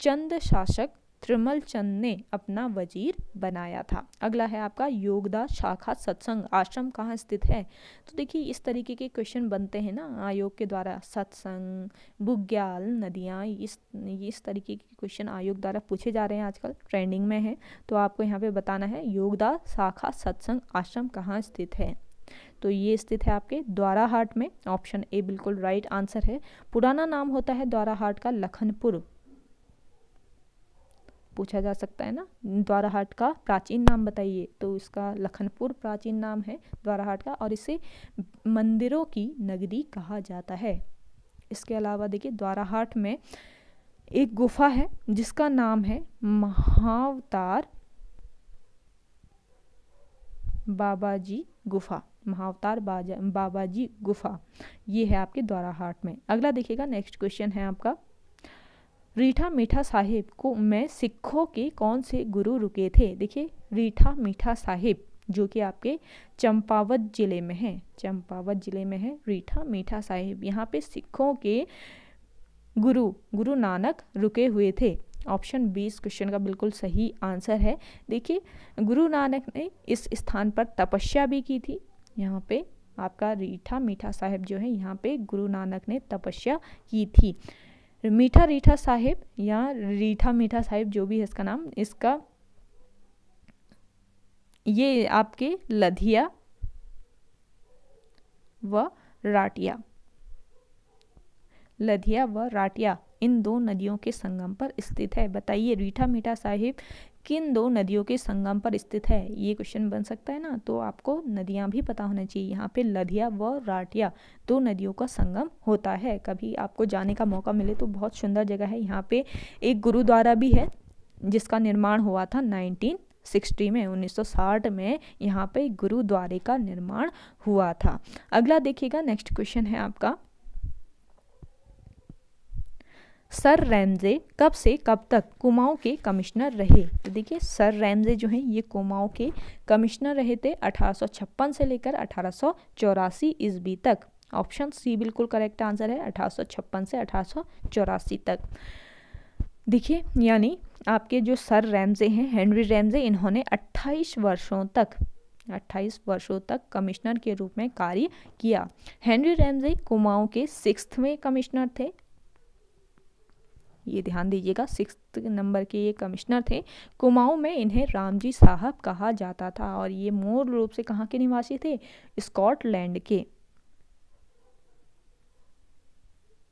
चंद शासक त्रिमल चंद ने अपना वजीर बनाया था। अगला है आपका योगदा शाखा सत्संग आश्रम कहाँ स्थित है। तो देखिए इस तरीके के क्वेश्चन बनते हैं ना आयोग के द्वारा, सत्संग, बुग्याल नदियाँ, इस इस तरीके के क्वेश्चन आयोग द्वारा पूछे जा रहे हैं, आजकल ट्रेंडिंग में है। तो आपको यहाँ पे बताना है योगदा शाखा सत्संग आश्रम कहाँ स्थित है। तो ये स्थित है आपके द्वाराहाट में, ऑप्शन ए बिल्कुल राइट आंसर है। पुराना नाम होता है द्वाराहाट का लखनपुर, पूछा जा सकता है ना, द्वाराहाट का प्राचीन नाम बताइए। तो इसका लखनपुर प्राचीन नाम है द्वाराहाट का, और इसे मंदिरों की नगरी कहा जाता है। इसके अलावा देखिए द्वाराहाट में एक गुफा है जिसका नाम है महावतार बाबाजी गुफा, महावतार बाबाजी गुफा, ये है आपके द्वाराहाट में। अगला देखिएगा, नेक्स्ट क्वेश्चन है आपका, रीठा मीठा साहिब को मैं सिखों के कौन से गुरु रुके थे। देखिए रीठा मीठा साहिब जो कि आपके चंपावत जिले में है, चंपावत जिले में है रीठा मीठा साहिब, यहाँ पे सिखों के गुरु गुरु नानक रुके हुए थे, ऑप्शन बी इस क्वेश्चन का बिल्कुल सही आंसर है। देखिए गुरु नानक ने इस स्थान पर तपस्या भी की थी, यहाँ पे आपका रीठा मीठा साहिब जो है यहाँ पे गुरु नानक ने तपस्या की थी। मीठा रीठा साहिब या रीठा मीठा साहिब जो भी है इसका नाम, इसका ये आपके लधिया व राटिया, लधिया व राटिया इन दो नदियों के संगम पर स्थित है। बताइए रीठा मीठा साहिब किन दो नदियों के संगम पर स्थित है, ये क्वेश्चन बन सकता है ना। तो आपको नदियां भी पता होना चाहिए, यहाँ पे लधिया व राटिया दो नदियों का संगम होता है। कभी आपको जाने का मौका मिले तो बहुत सुंदर जगह है, यहाँ पे एक गुरुद्वारा भी है जिसका निर्माण हुआ था नाइनटीन सिक्सटी में, उन्नीस सौ साठ में यहाँ पे गुरुद्वारे का निर्माण हुआ था। अगला देखिएगा, नेक्स्ट क्वेश्चन है आपका, सर रैमजे कब से कब तक कुमाऊं के कमिश्नर रहे। तो देखिए सर रैमजे जो हैं ये कुमाऊं के कमिश्नर रहे थे अठारह सौ छप्पन से लेकर अठारह सौ चौरासी ईस्वी तक, ऑप्शन सी बिल्कुल करेक्ट आंसर है, अठारह सौ छप्पन से अठारह सौ चौरासी तक। देखिए यानी आपके जो सर रैमजे हैं हेनरी रैमजे, इन्होंने अट्ठाईस वर्षों तक अट्ठाईस वर्षों तक कमिश्नर के रूप में कार्य किया। हेनरी रैमजे कुमाऊं के सिक्स्थवें कमिश्नर थे, ये ध्यान दीजिएगा, सिक्स्थ नंबर के ये कमिश्नर थे। कुमाऊं में इन्हें रामजी साहब कहा जाता था, और ये मूल रूप से कहाँ के निवासी थे, स्कॉटलैंड के,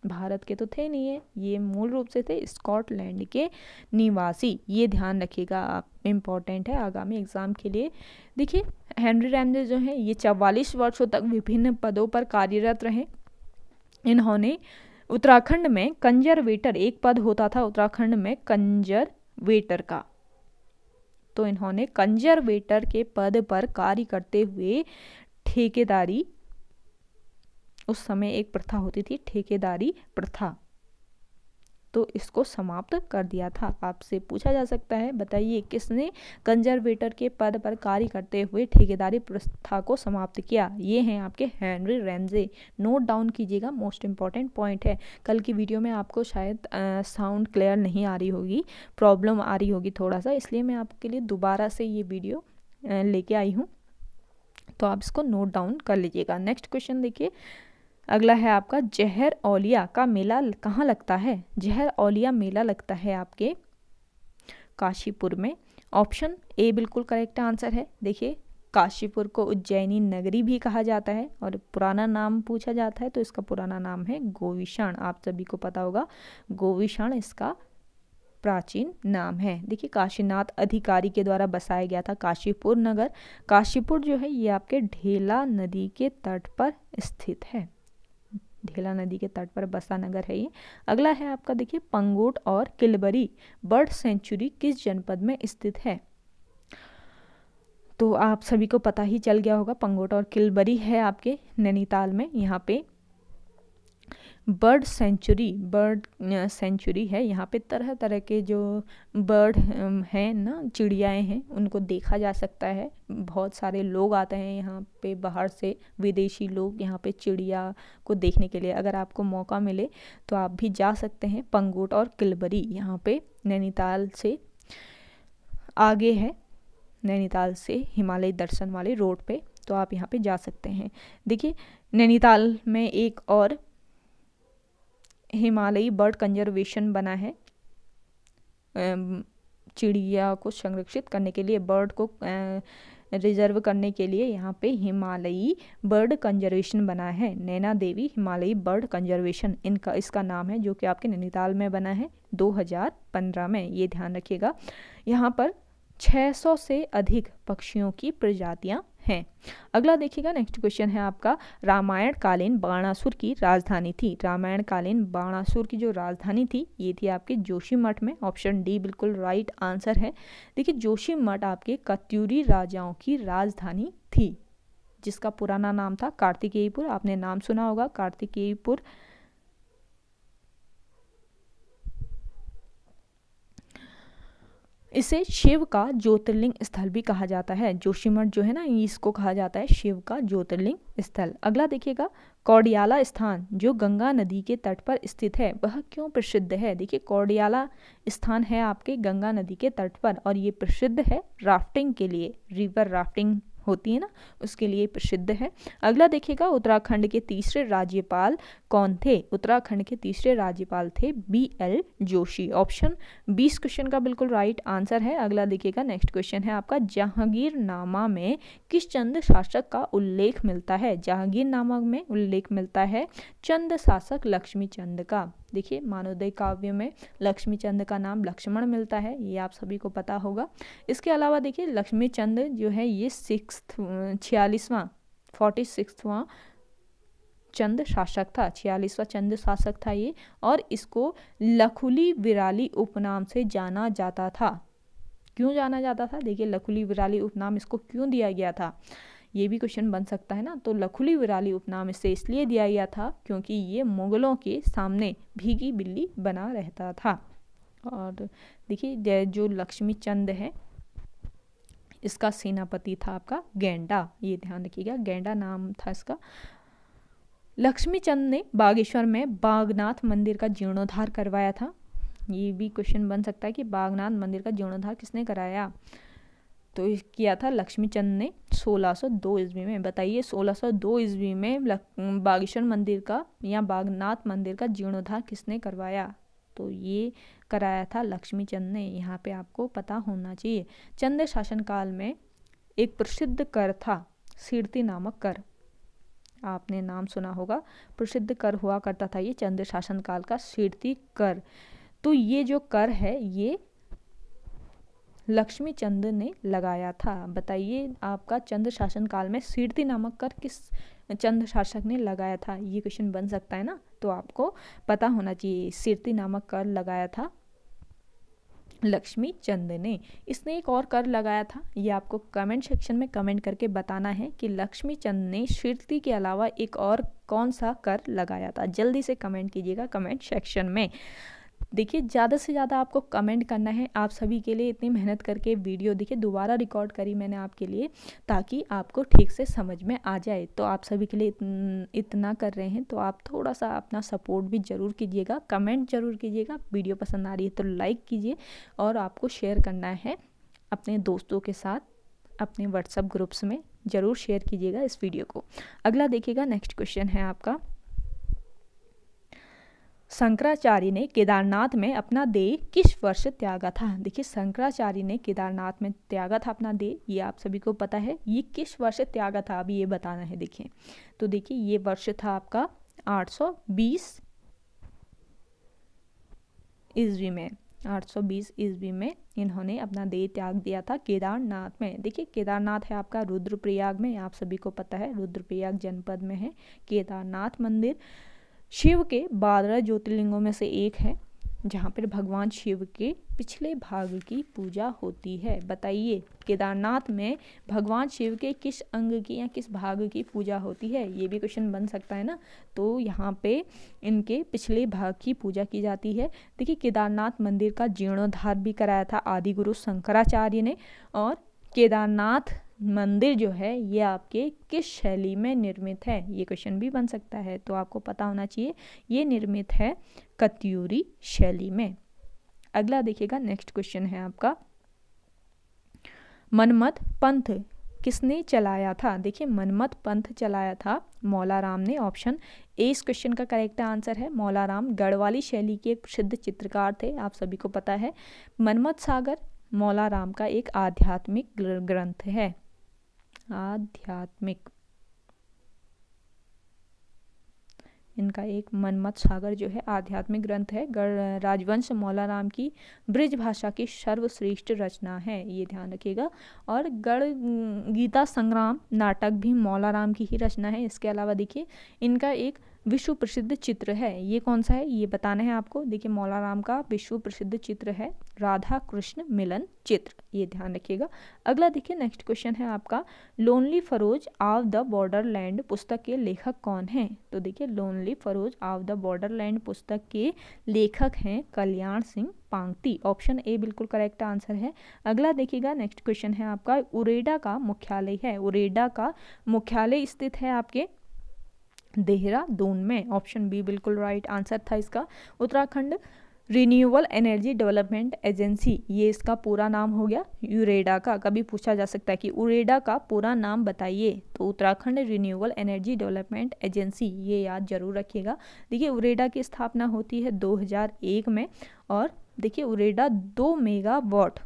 भारत के तो थे नहीं है, ये मूल रूप से थे स्कॉटलैंड के निवासी, ये ध्यान रखिएगा आप, इम्पॉर्टेंट है आगामी एग्जाम के लिए। देखिए हेनरी रैमजे जो हैं ये चवालीस वर्षों तक विभिन्न पदों पर कार्यरत रहे। इन्होंने उत्तराखंड में कंजरवेटर, एक पद होता था उत्तराखंड में कंजरवेटर का, तो इन्होंने कंजरवेटर के पद पर कार्य करते हुए ठेकेदारी, उस समय एक प्रथा होती थी ठेकेदारी प्रथा, तो इसको समाप्त कर दिया था। आपसे पूछा जा सकता है बताइए किसने कंजरवेटर के पद पर कार्य करते हुए ठेकेदारी प्रथा को समाप्त किया, ये हैं आपके हेनरी रैमजे। नोट डाउन कीजिएगा, मोस्ट इम्पॉर्टेंट पॉइंट है। कल की वीडियो में आपको शायद साउंड क्लियर नहीं आ रही होगी, प्रॉब्लम आ रही होगी थोड़ा सा, इसलिए मैं आपके लिए दोबारा से ये वीडियो लेके आई हूँ, तो आप इसको नोट डाउन कर लीजिएगा। नेक्स्ट क्वेश्चन देखिए, अगला है आपका, जहर औलिया का मेला कहाँ लगता है। जहर औलिया मेला लगता है आपके काशीपुर में, ऑप्शन ए बिल्कुल करेक्ट आंसर है। देखिए काशीपुर को उज्जैनी नगरी भी कहा जाता है, और पुराना नाम पूछा जाता है तो इसका पुराना नाम है गोविषाण, आप सभी को पता होगा गोविषाण इसका प्राचीन नाम है। देखिए काशीनाथ अधिकारी के द्वारा बसाया गया था काशीपुर नगर। काशीपुर जो है ये आपके ढेला नदी के तट पर स्थित है। ढेला नदी के तट पर बसा नगर है ये। अगला है आपका देखिए पंगोट और किलबरी बर्ड सेंचुरी किस जनपद में स्थित है। तो आप सभी को पता ही चल गया होगा, पंगोट और किलबरी है आपके नैनीताल में। यहाँ पे बर्ड सेंचुरी बर्ड सेंचुरी है, यहाँ पे तरह तरह के जो बर्ड हैं ना, चिड़ियाएँ हैं, उनको देखा जा सकता है। बहुत सारे लोग आते हैं यहाँ पे, बाहर से विदेशी लोग यहाँ पे चिड़िया को देखने के लिए। अगर आपको मौका मिले तो आप भी जा सकते हैं। पंगोट और किलबरी यहाँ पे नैनीताल से आगे है, नैनीताल से हिमालय दर्शन वाले रोड पे, तो आप यहाँ पे जा सकते हैं। देखिए नैनीताल में एक और हिमालयी बर्ड कंजर्वेशन बना है, चिड़िया को संरक्षित करने के लिए, बर्ड को रिजर्व करने के लिए यहाँ पे हिमालयी बर्ड कंजर्वेशन बना है। नैना देवी हिमालयी बर्ड कंजर्वेशन इनका इसका नाम है, जो कि आपके नैनीताल में बना है दो हज़ार पंद्रह में। ये ध्यान रखिएगा, यहाँ पर छह सौ से अधिक पक्षियों की प्रजातियां हैं। अगला देखिएगा, नेक्स्ट क्वेश्चन है आपका रामायण कालीन बाणासुर की राजधानी थी। रामायण कालीन बाणासुर की जो राजधानी थी ये थी आपके जोशीमठ में। ऑप्शन डी बिल्कुल राइट आंसर है। देखिए जोशीमठ आपके कत्यूरी राजाओं की राजधानी थी, जिसका पुराना नाम था कार्तिकेयपुर। आपने नाम सुना होगा कार्तिकेयपुर। इसे शिव का ज्योतिर्लिंग स्थल भी कहा जाता है। जोशीमठ जो है ना, इसको कहा जाता है शिव का ज्योतिर्लिंग स्थल। अगला देखिएगा, कौडियाला स्थान जो गंगा नदी के तट पर स्थित है वह क्यों प्रसिद्ध है। देखिए कौडियाला स्थान है आपके गंगा नदी के तट पर, और ये प्रसिद्ध है राफ्टिंग के लिए। रिवर राफ्टिंग होती है ना, उसके लिए प्रसिद्ध है। अगला देखिएगा, उत्तराखंड के तीसरे राज्यपाल कौन थे। उत्तराखंड के तीसरे राज्यपाल थे B L Joshi. Option B इस क्वेश्चन का बिल्कुल राइट आंसर है। अगला देखिएगा, नेक्स्ट क्वेश्चन है आपका जहांगीरनामा में किस चंद शासक का उल्लेख मिलता है। जहांगीरनामा में उल्लेख मिलता है चंद शासक लक्ष्मी चंद का। देखिए मानवोदय काव्य में लक्ष्मी चंद का नाम लक्ष्मण मिलता है, ये आप सभी को पता होगा। इसके अलावा देखिए लक्ष्मी चंद जो है ये सिक्स्थ छियालीसवां फोर्टी सिक्सवां चंद शासक था, छियालीसवां चंद शासक था ये, और इसको लखुली विराली उपनाम से जाना जाता था। क्यों जाना जाता था, देखिए लखुली विराली उपनाम इसको क्यों दिया गया था, ये भी क्वेश्चन बन सकता है ना। तो लखुली विराली उपनाम इसे इसलिए दिया गया था क्योंकि ये मुगलों के सामने भीगी बिल्ली बना रहता था। और देखिए जो लक्ष्मी चंद है इसका सेनापति था आपका गैंडा, ये ध्यान रखिएगा, गैंडा नाम था इसका। लक्ष्मी चंद ने बागेश्वर में बागनाथ मंदिर का जीर्णोद्धार करवाया था। ये भी क्वेश्चन बन सकता है कि बागनाथ मंदिर का जीर्णोद्धार किसने कराया, तो किया था लक्ष्मीचंद ने सोलह सौ दो ईस्वी में। बताइए सोलह सौ दो ईस्वी में बागेश्वर मंदिर का या बागनाथ मंदिर का जीर्णोद्धार किसने करवाया, तो ये कराया था लक्ष्मीचंद ने। यहाँ पे आपको पता होना चाहिए। चंद शासनकाल में एक प्रसिद्ध कर था सीर्ति नामक कर, आपने नाम सुना होगा, प्रसिद्ध कर हुआ करता था ये चंद शासनकाल का, सीर्ति कर। तो ये जो कर है ये लक्ष्मी चंद ने लगाया था। बताइए आपका चंद शासन काल में सीर्ति नामक कर किस चंद शासक ने लगाया था, ये क्वेश्चन बन सकता है ना, तो आपको पता होना चाहिए। सीर्ति नामक कर लगाया था लक्ष्मी चंद ने। इसने एक और कर लगाया था, ये आपको कमेंट सेक्शन में कमेंट करके बताना है कि लक्ष्मी चंद ने शीर्ति के अलावा एक और कौन सा कर लगाया था। जल्दी से कमेंट कीजिएगा कमेंट सेक्शन में। देखिए ज़्यादा से ज़्यादा आपको कमेंट करना है। आप सभी के लिए इतनी मेहनत करके वीडियो देखिए दोबारा रिकॉर्ड करी मैंने आपके लिए, ताकि आपको ठीक से समझ में आ जाए। तो आप सभी के लिए इतन, इतना कर रहे हैं, तो आप थोड़ा सा अपना सपोर्ट भी ज़रूर कीजिएगा, कमेंट ज़रूर कीजिएगा। वीडियो पसंद आ रही है तो लाइक कीजिए, और आपको शेयर करना है अपने दोस्तों के साथ, अपने व्हाट्सएप ग्रुप्स में ज़रूर शेयर कीजिएगा इस वीडियो को। अगला देखिएगा, नेक्स्ट क्वेश्चन है आपका शंकराचार्य ने केदारनाथ में अपना देह किस वर्ष त्यागा था। देखिए शंकराचार्य ने केदारनाथ में त्यागा था अपना देह, ये आप सभी को पता है। ये किस वर्ष त्यागा था अभी ये बताना है। देखिए तो देखिए ये वर्ष था आपका आठ सौ बीस ईस्वी में। आठ सौ बीस ईस्वी में इन्होंने अपना देह त्याग दिया था केदारनाथ में। देखिए केदारनाथ है आपका रुद्रप्रयाग में, आप सभी को पता है रुद्रप्रयाग जनपद में है केदारनाथ मंदिर। शिव के बारह ज्योतिर्लिंगों में से एक है जहाँ पर भगवान शिव के पिछले भाग की पूजा होती है। बताइए केदारनाथ में भगवान शिव के किस अंग की या किस भाग की पूजा होती है, ये भी क्वेश्चन बन सकता है ना। तो यहाँ पे इनके पिछले भाग की पूजा की जाती है। देखिए केदारनाथ मंदिर का जीर्णोद्धार भी कराया था आदि गुरु शंकराचार्य ने। और केदारनाथ मंदिर जो है ये आपके किस शैली में निर्मित है, ये क्वेश्चन भी बन सकता है। तो आपको पता होना चाहिए ये निर्मित है कत्यूरी शैली में। अगला देखिएगा, नेक्स्ट क्वेश्चन है आपका मन्मथ पंथ किसने चलाया था। देखिए मन्मथ पंथ चलाया था मौलाराम ने। ऑप्शन ए इस क्वेश्चन का करेक्ट आंसर है। मौलाराम गढ़वाली शैली के एक प्रसिद्ध चित्रकार थे, आप सभी को पता है। मन्मथ सागर मौलाराम का एक आध्यात्मिक ग्रंथ है। आध्यात्मिक इनका एक मन्मथ सागर जो है आध्यात्मिक ग्रंथ है। राजवंश मौलाराम की ब्रिज भाषा की सर्वश्रेष्ठ रचना है, ये ध्यान रखिएगा। और गढ़ गीता संग्राम नाटक भी मौलाराम की ही रचना है। इसके अलावा देखिए इनका एक विश्व प्रसिद्ध चित्र है, ये कौन सा है ये बताना है आपको। देखिए मौलाराम का विश्व प्रसिद्ध चित्र है राधा कृष्ण मिलन चित्र, ये ध्यान रखिएगा। अगला देखिए नेक्स्ट क्वेश्चन है आपका lonely furrows of the borderland पुस्तक के लेखक कौन हैं। तो देखिए lonely furrows of the borderland पुस्तक के लेखक हैं कल्याण सिंह पांगती। ऑप्शन ए बिल्कुल करेक्ट आंसर है। अगला देखिएगा नेक्स्ट क्वेश्चन है आपका उरेडा का मुख्यालय है। उरेडा का मुख्यालय स्थित है आपके देहरादून में। ऑप्शन बी बिल्कुल राइट आंसर था इसका। Uttarakhand renewable energy development agency, ये इसका पूरा नाम हो गया यूरेडा का। कभी पूछा जा सकता है कि उरेडा का पूरा नाम बताइए, तो Uttarakhand renewable energy development agency, ये याद जरूर रखिएगा। देखिए उरेडा की स्थापना होती है दो हज़ार एक में। और देखिए उरेडा दो मेगावाट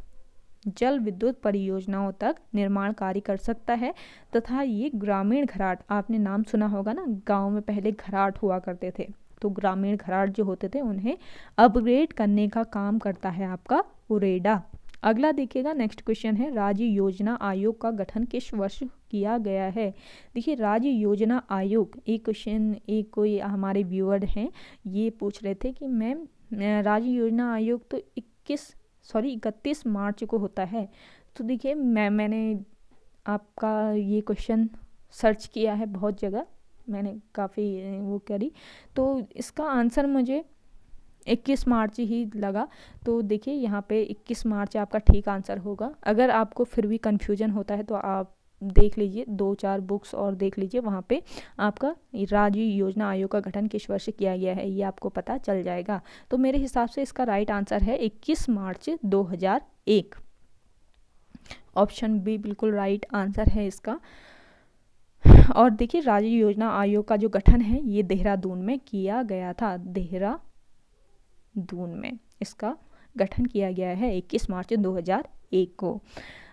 जल विद्युत परियोजनाओं तक निर्माण कार्य कर सकता है तथा ये ग्रामीण घराट, आपने नाम सुना होगा ना, गांव में पहले घराट हुआ करते थे, तो ग्रामीण घराट जो होते थे उन्हें अपग्रेड करने का काम करता है आपका उरेडा। अगला देखिएगा नेक्स्ट क्वेश्चन है राज्य योजना आयोग का गठन किस वर्ष किया गया है। देखिए राज्य योजना आयोग, एक क्वेश्चन एक कोई हमारे व्यूअर हैं ये पूछ रहे थे कि मैम राज्य योजना आयोग तो इक्कीस सॉरी इकतीस मार्च को होता है। तो देखिए मैं मैंने आपका ये क्वेश्चन सर्च किया है बहुत जगह, मैंने काफ़ी वो करी, तो इसका आंसर मुझे इक्कीस मार्च ही लगा। तो देखिए यहाँ पे इक्कीस मार्च आपका ठीक आंसर होगा। अगर आपको फिर भी कन्फ्यूजन होता है तो आप देख लीजिए दो चार बुक्स और देख लीजिए, वहाँ पे आपका राज्य योजना आयोग का गठन किस वर्ष किया गया है ये आपको पता चल जाएगा। तो मेरे हिसाब से इसका राइट आंसर है इक्कीस मार्च दो हज़ार एक। ऑप्शन बी बिल्कुल राइट आंसर है इसका। और देखिए राज्य योजना आयोग का जो गठन है ये देहरादून में किया गया था। देहरादून में इसका गठन किया गया है इक्कीस मार्च दो हज़ार एक को।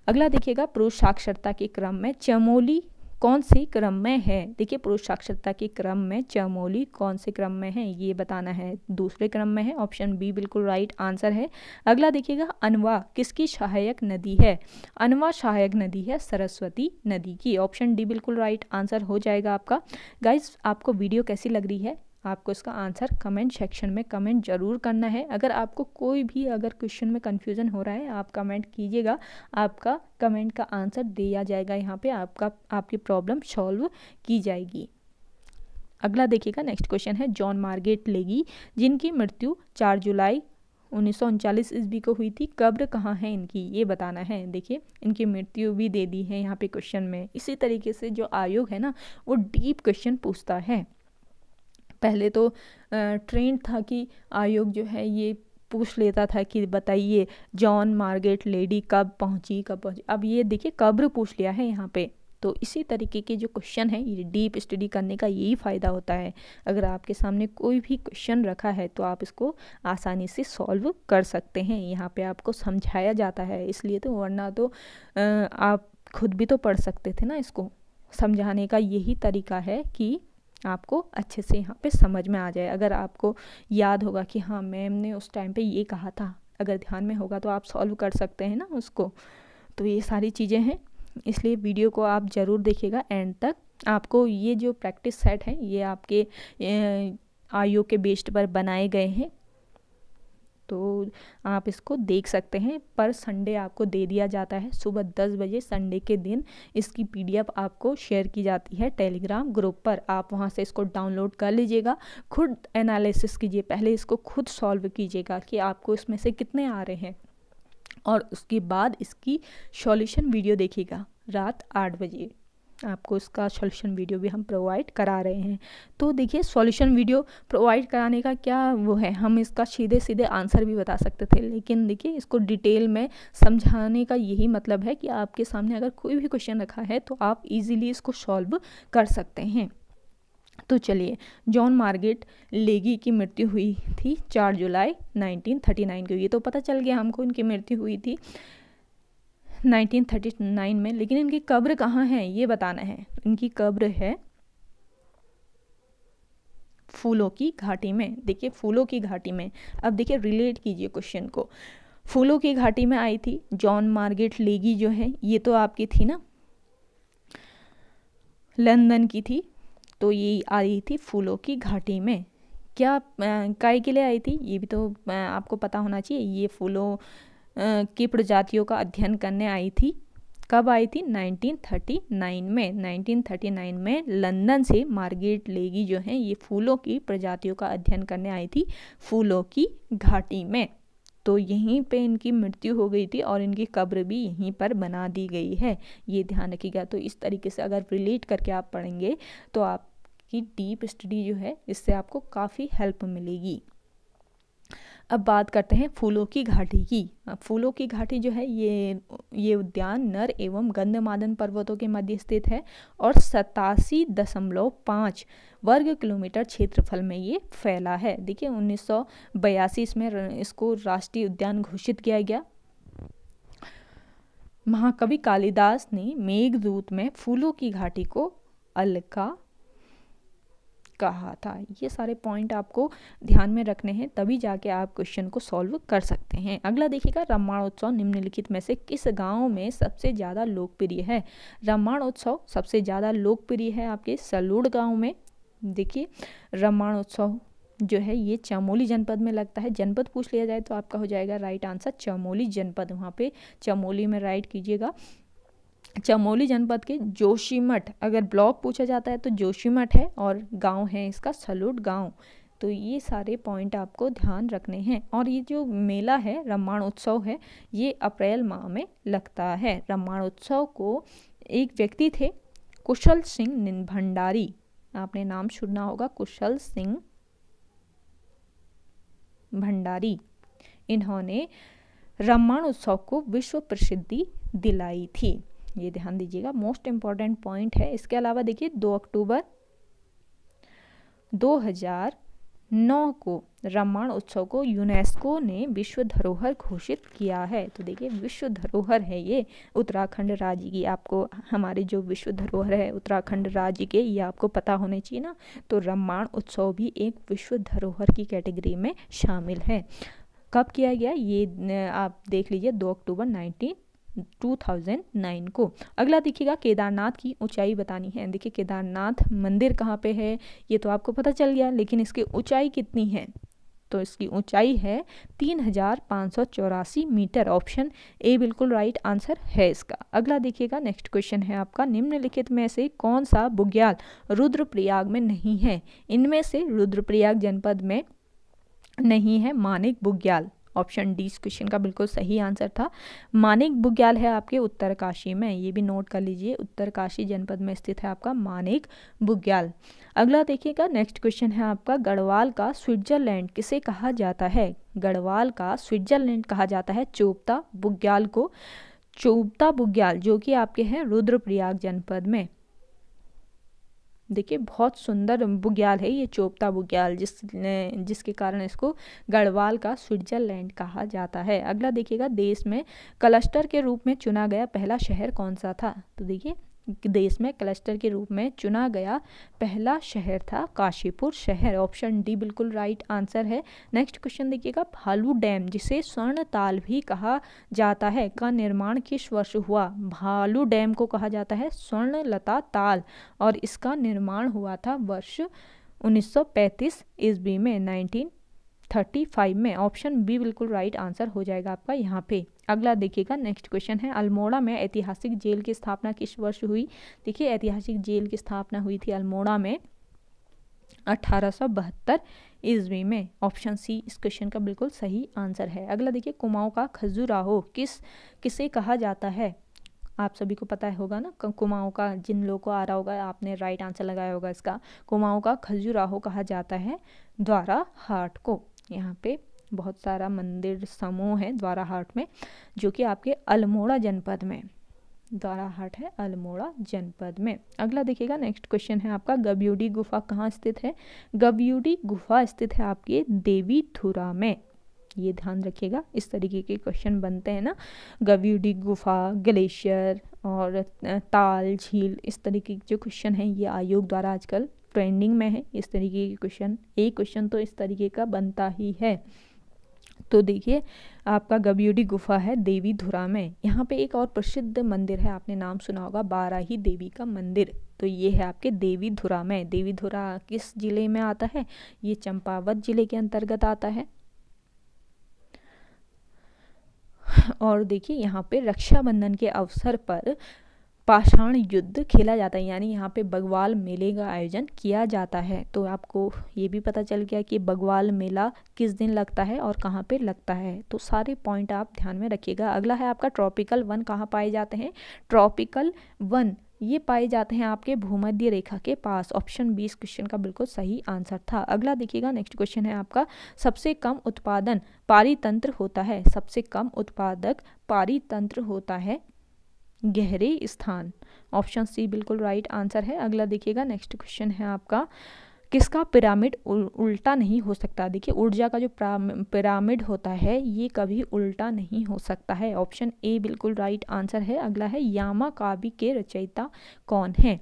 अगला देखिएगा पुरुष साक्षरता के क्रम में चमोली कौन से क्रम में है। देखिए पुरुष साक्षरता के क्रम में चमोली कौन से क्रम में है ये बताना है, दूसरे क्रम में है। ऑप्शन बी बिल्कुल राइट आंसर है। अगला देखिएगा अनवा किसकी सहायक नदी है। अनवा सहायक नदी है सरस्वती नदी की। ऑप्शन डी बिल्कुल राइट आंसर हो जाएगा आपका। गाइज आपको वीडियो कैसी लग रही है, आपको इसका आंसर कमेंट सेक्शन में कमेंट जरूर करना है। अगर आपको कोई भी अगर क्वेश्चन में कन्फ्यूज़न हो रहा है आप कमेंट कीजिएगा, आपका कमेंट का आंसर दिया जाएगा यहाँ पे, आपका आपकी प्रॉब्लम सॉल्व की जाएगी। अगला देखिएगा नेक्स्ट क्वेश्चन है जॉन मार्गेट लेगी जिनकी मृत्यु चार जुलाई उन्नीस सौ उनचालीस ईस्वी को हुई थी, कब्र कहाँ है इनकी ये बताना है। देखिए इनकी मृत्यु भी दे दी है यहाँ पे क्वेश्चन में। इसी तरीके से जो आयोग है ना वो डीप क्वेश्चन पूछता है। पहले तो ट्रेंड था कि आयोग जो है ये पूछ लेता था कि बताइए जॉन मार्गेट लेडी कब पहुंची कब पहुंची अब ये देखिए कब्र पूछ लिया है यहाँ पे। तो इसी तरीके के जो क्वेश्चन है ये डीप स्टडी करने का यही फ़ायदा होता है। अगर आपके सामने कोई भी क्वेश्चन रखा है तो आप इसको आसानी से सॉल्व कर सकते हैं, यहाँ पे आपको समझाया जाता है इसलिए। तो वरना तो आप खुद भी तो पढ़ सकते थे ना, इसको समझाने का यही तरीका है कि आपको अच्छे से यहाँ पे समझ में आ जाए। अगर आपको याद होगा कि हाँ मैम ने उस टाइम पे ये कहा था, अगर ध्यान में होगा तो आप सॉल्व कर सकते हैं ना उसको। तो ये सारी चीज़ें हैं, इसलिए वीडियो को आप ज़रूर देखिएगा एंड तक। आपको ये जो प्रैक्टिस सेट है ये आपके आईओ के बेस्ड पर बनाए गए हैं, तो आप इसको देख सकते हैं। पर संडे आपको दे दिया जाता है, सुबह दस बजे संडे के दिन इसकी पीडीएफ आपको शेयर की जाती है टेलीग्राम ग्रुप पर। आप वहां से इसको डाउनलोड कर लीजिएगा, खुद एनालिसिस कीजिए, पहले इसको खुद सॉल्व कीजिएगा कि आपको इसमें से कितने आ रहे हैं, और उसके बाद इसकी सॉल्यूशन वीडियो देखिएगा। रात आठ बजे आपको इसका सॉल्यूशन वीडियो भी हम प्रोवाइड करा रहे हैं। तो देखिए, सॉल्यूशन वीडियो प्रोवाइड कराने का क्या वो है, हम इसका सीधे सीधे आंसर भी बता सकते थे, लेकिन देखिए इसको डिटेल में समझाने का यही मतलब है कि आपके सामने अगर कोई भी क्वेश्चन रखा है तो आप इजीली इसको सॉल्व कर सकते हैं। तो चलिए, जॉन मार्गरेट लेगी की मृत्यु हुई थी चार जुलाई नाइनटीन थर्टी नाइन को। ये तो पता चल गया हमको इनकी मृत्यु हुई थी नाइनटीन थर्टी नाइन में, लेकिन इनकी कब्र कहाँ है ये बताना है। इनकी कब्र है फूलों की घाटी में। देखिए, फूलों की घाटी में, अब देखिए रिलेट कीजिए क्वेश्चन को। फूलों की घाटी में आई थी जॉन मार्गरेट लेगी, जो है ये तो आपकी थी ना, लंदन की थी, तो ये आई थी फूलों की घाटी में। क्या काय के लिए आई थी ये भी तो आपको पता होना चाहिए। ये फूलों की प्रजातियों का अध्ययन करने आई थी। कब आई थी? नाइनटीन थर्टी नाइन में। नाइनटीन थर्टी नाइन में लंदन से मार्गरेट लेगी जो है ये फूलों की प्रजातियों का अध्ययन करने आई थी फूलों की घाटी में। तो यहीं पे इनकी मृत्यु हो गई थी और इनकी कब्र भी यहीं पर बना दी गई है, ये ध्यान रखिएगा। तो इस तरीके से अगर रिलेट करके आप पढ़ेंगे तो आपकी डीप स्टडी जो है इससे आपको काफ़ी हेल्प मिलेगी। अब बात करते हैं फूलों की घाटी की। फूलों की घाटी जो है ये ये उद्यान नर एवं गंधमादन पर्वतों के मध्य स्थित है और सतासी दशमलव पाँच वर्ग किलोमीटर क्षेत्रफल में ये फैला है। देखिए, उन्नीस सौ बयासी इसमें इसको राष्ट्रीय उद्यान घोषित किया गया। महाकवि कालिदास ने मेघदूत में फूलों की घाटी को अलका कहा था। ये सारे पॉइंट आपको ध्यान में रखने हैं, तभी जाके आप क्वेश्चन को सॉल्व कर सकते हैं। अगला देखिएगा, रामायणोत्सव निम्नलिखित में से किस गांव में सबसे ज़्यादा लोकप्रिय है? रामायणोत्सव सबसे ज़्यादा लोकप्रिय है आपके सलूड़ गांव में। देखिए, रामायणोत्सव जो है ये चमोली जनपद में लगता है। जनपद पूछ लिया जाए तो आपका हो जाएगा राइट आंसर चमोली जनपद। वहाँ पे चमोली में राइट कीजिएगा। चमोली जनपद के जोशीमठ, अगर ब्लॉक पूछा जाता है तो जोशीमठ है, और गांव है इसका सलूट गांव। तो ये सारे पॉइंट आपको ध्यान रखने हैं। और ये जो मेला है रामायण उत्सव है ये अप्रैल माह में लगता है। रामायण उत्सव को एक व्यक्ति थे कुशल सिंह भंडारी, आपने नाम सुना होगा कुशल सिंह भंडारी, इन्होंने रामायण उत्सव को विश्व प्रसिद्धि दिलाई थी, ये ध्यान दीजिएगा। मोस्ट इम्पॉर्टेंट पॉइंट है। इसके अलावा देखिए, दो अक्टूबर दो हज़ार नौ को रामायण उत्सव को यूनेस्को ने विश्व धरोहर घोषित किया है। तो देखिए, विश्व धरोहर है ये उत्तराखंड राज्य की। आपको हमारे जो विश्व धरोहर है उत्तराखंड राज्य के, ये आपको पता होने चाहिए ना। तो रामायण उत्सव भी एक विश्व धरोहर की कैटेगरी में शामिल है। कब किया गया ये आप देख लीजिए, दो अक्टूबर नाइनटीन दो हज़ार नौ को। अगला देखिएगा, केदारनाथ की ऊंचाई बतानी है। देखिए, केदारनाथ मंदिर कहाँ पे है ये तो आपको पता चल गया, लेकिन इसकी ऊंचाई कितनी है? तो इसकी ऊंचाई है तीन हज़ार पाँच सौ चौरासी मीटर। ऑप्शन ए बिल्कुल राइट आंसर है इसका। अगला देखिएगा, नेक्स्ट क्वेश्चन है आपका, निम्नलिखित में से कौन सा बुग्याल रुद्रप्रयाग में नहीं है? इनमें से रुद्रप्रयाग जनपद में नहीं है मानिक बुग्याल। ऑप्शन डी इस क्वेश्चन का बिल्कुल सही आंसर था। मानिक बुग्याल है आपके उत्तरकाशी में, ये भी नोट कर लीजिए, उत्तरकाशी जनपद में स्थित है आपका मानिक बुग्याल। अगला देखिएगा, नेक्स्ट क्वेश्चन है आपका, गढ़वाल का स्विट्जरलैंड किसे कहा जाता है? गढ़वाल का स्विट्जरलैंड कहा जाता है चोपता बुग्याल को। चोपता बुग्याल जो कि आपके हैं रुद्रप्रयाग जनपद में। देखिए, बहुत सुंदर बुग्याल है ये चोपता बुग्याल, जिस जिसके कारण इसको गढ़वाल का स्विट्जरलैंड कहा जाता है। अगला देखिएगा, देश में क्लस्टर के रूप में चुना गया पहला शहर कौन सा था? तो देखिए, देश में क्लस्टर के रूप में चुना गया पहला शहर था काशीपुर शहर। ऑप्शन डी बिल्कुल राइट आंसर है। नेक्स्ट क्वेश्चन देखिएगा, भालू डैम जिसे स्वर्ण ताल भी कहा जाता है का निर्माण किस वर्ष हुआ? भालू डैम को कहा जाता है स्वर्ण लता ताल और इसका निर्माण हुआ था वर्ष उन्नीस सौ पैंतीस ईस्वी में, नाइनटीन थर्टी फाइव में। ऑप्शन बी बिल्कुल राइट आंसर हो जाएगा आपका यहाँ पे। अगला देखिएगा, नेक्स्ट क्वेश्चन है अल्मोड़ा में ऐतिहासिक जेल की स्थापना किस वर्ष हुई? देखिए ऐतिहासिक जेल की स्थापना हुई थी अल्मोड़ा में अठारह सौ बहत्तर ईस्वी में। ऑप्शन सी इस क्वेश्चन का बिल्कुल सही आंसर है। अगला देखिए, कुमाऊं का खजुराहो किस किसे कहा जाता है? आप सभी को पता होगा ना, कुमाऊं का, जिन लोगों को आ रहा होगा आपने राइट आंसर लगाया होगा इसका। कुमाऊं का खजुराहो कहा जाता है द्वारा हाट को। यहाँ पे बहुत सारा मंदिर समूह है द्वारा हाट में, जो कि आपके अल्मोड़ा जनपद में, द्वारा हाट है अल्मोड़ा जनपद में। अगला देखिएगा, नेक्स्ट क्वेश्चन है आपका, गब्यूडी गुफा कहाँ स्थित है? गब्यूडी गुफा स्थित है आपके देवीधुरा में। ये ध्यान रखिएगा, इस तरीके के क्वेश्चन बनते हैं ना, गव्यूडी गुफा, ग्लेशियर और ताल झील, इस तरीके के जो क्वेश्चन हैं ये आयोग द्वारा आजकल ट्रेंडिंग में है। इस तरीके के क्वेश्चन, एक क्वेश्चन तो इस तरीके का बनता ही है। तो देखिए आपका गव्यूडी गुफा है देवीधुरा में। यहाँ पे एक और प्रसिद्ध मंदिर है, आपने नाम सुना होगा, बाराही देवी का मंदिर। तो ये है आपके देवीधुरा में। देवीधुरा किस जिले में आता है? ये चंपावत जिले के अंतर्गत आता है। और देखिए यहाँ पे रक्षाबंधन के अवसर पर पाषाण युद्ध खेला जाता है, यानी यहाँ पे बग्वाल मेले का आयोजन किया जाता है। तो आपको ये भी पता चल गया कि बग्वाल मेला किस दिन लगता है और कहाँ पे लगता है। तो सारे पॉइंट आप ध्यान में रखिएगा। अगला है आपका, ट्रॉपिकल वन कहाँ पाए जाते हैं? ट्रॉपिकल वन ये पाए जाते हैं आपके भूमध्य रेखा के पास। ऑप्शन बी इस क्वेश्चन का बिल्कुल सही आंसर था। अगला देखिएगा, नेक्स्ट क्वेश्चन है आपका, सबसे कम उत्पादन पारितंत्र होता है, सबसे कम उत्पादक पारितंत्र होता है गहरे स्थान। ऑप्शन सी बिल्कुल राइट आंसर है। अगला देखिएगा, नेक्स्ट क्वेश्चन है आपका, किसका पिरामिड उल, उल्टा नहीं हो सकता? देखिए ऊर्जा का जो पिरामिड होता है ये कभी उल्टा नहीं हो सकता है। ऑप्शन ए बिल्कुल राइट आंसर है। अगला है, यामा काव्य के रचयिता कौन है?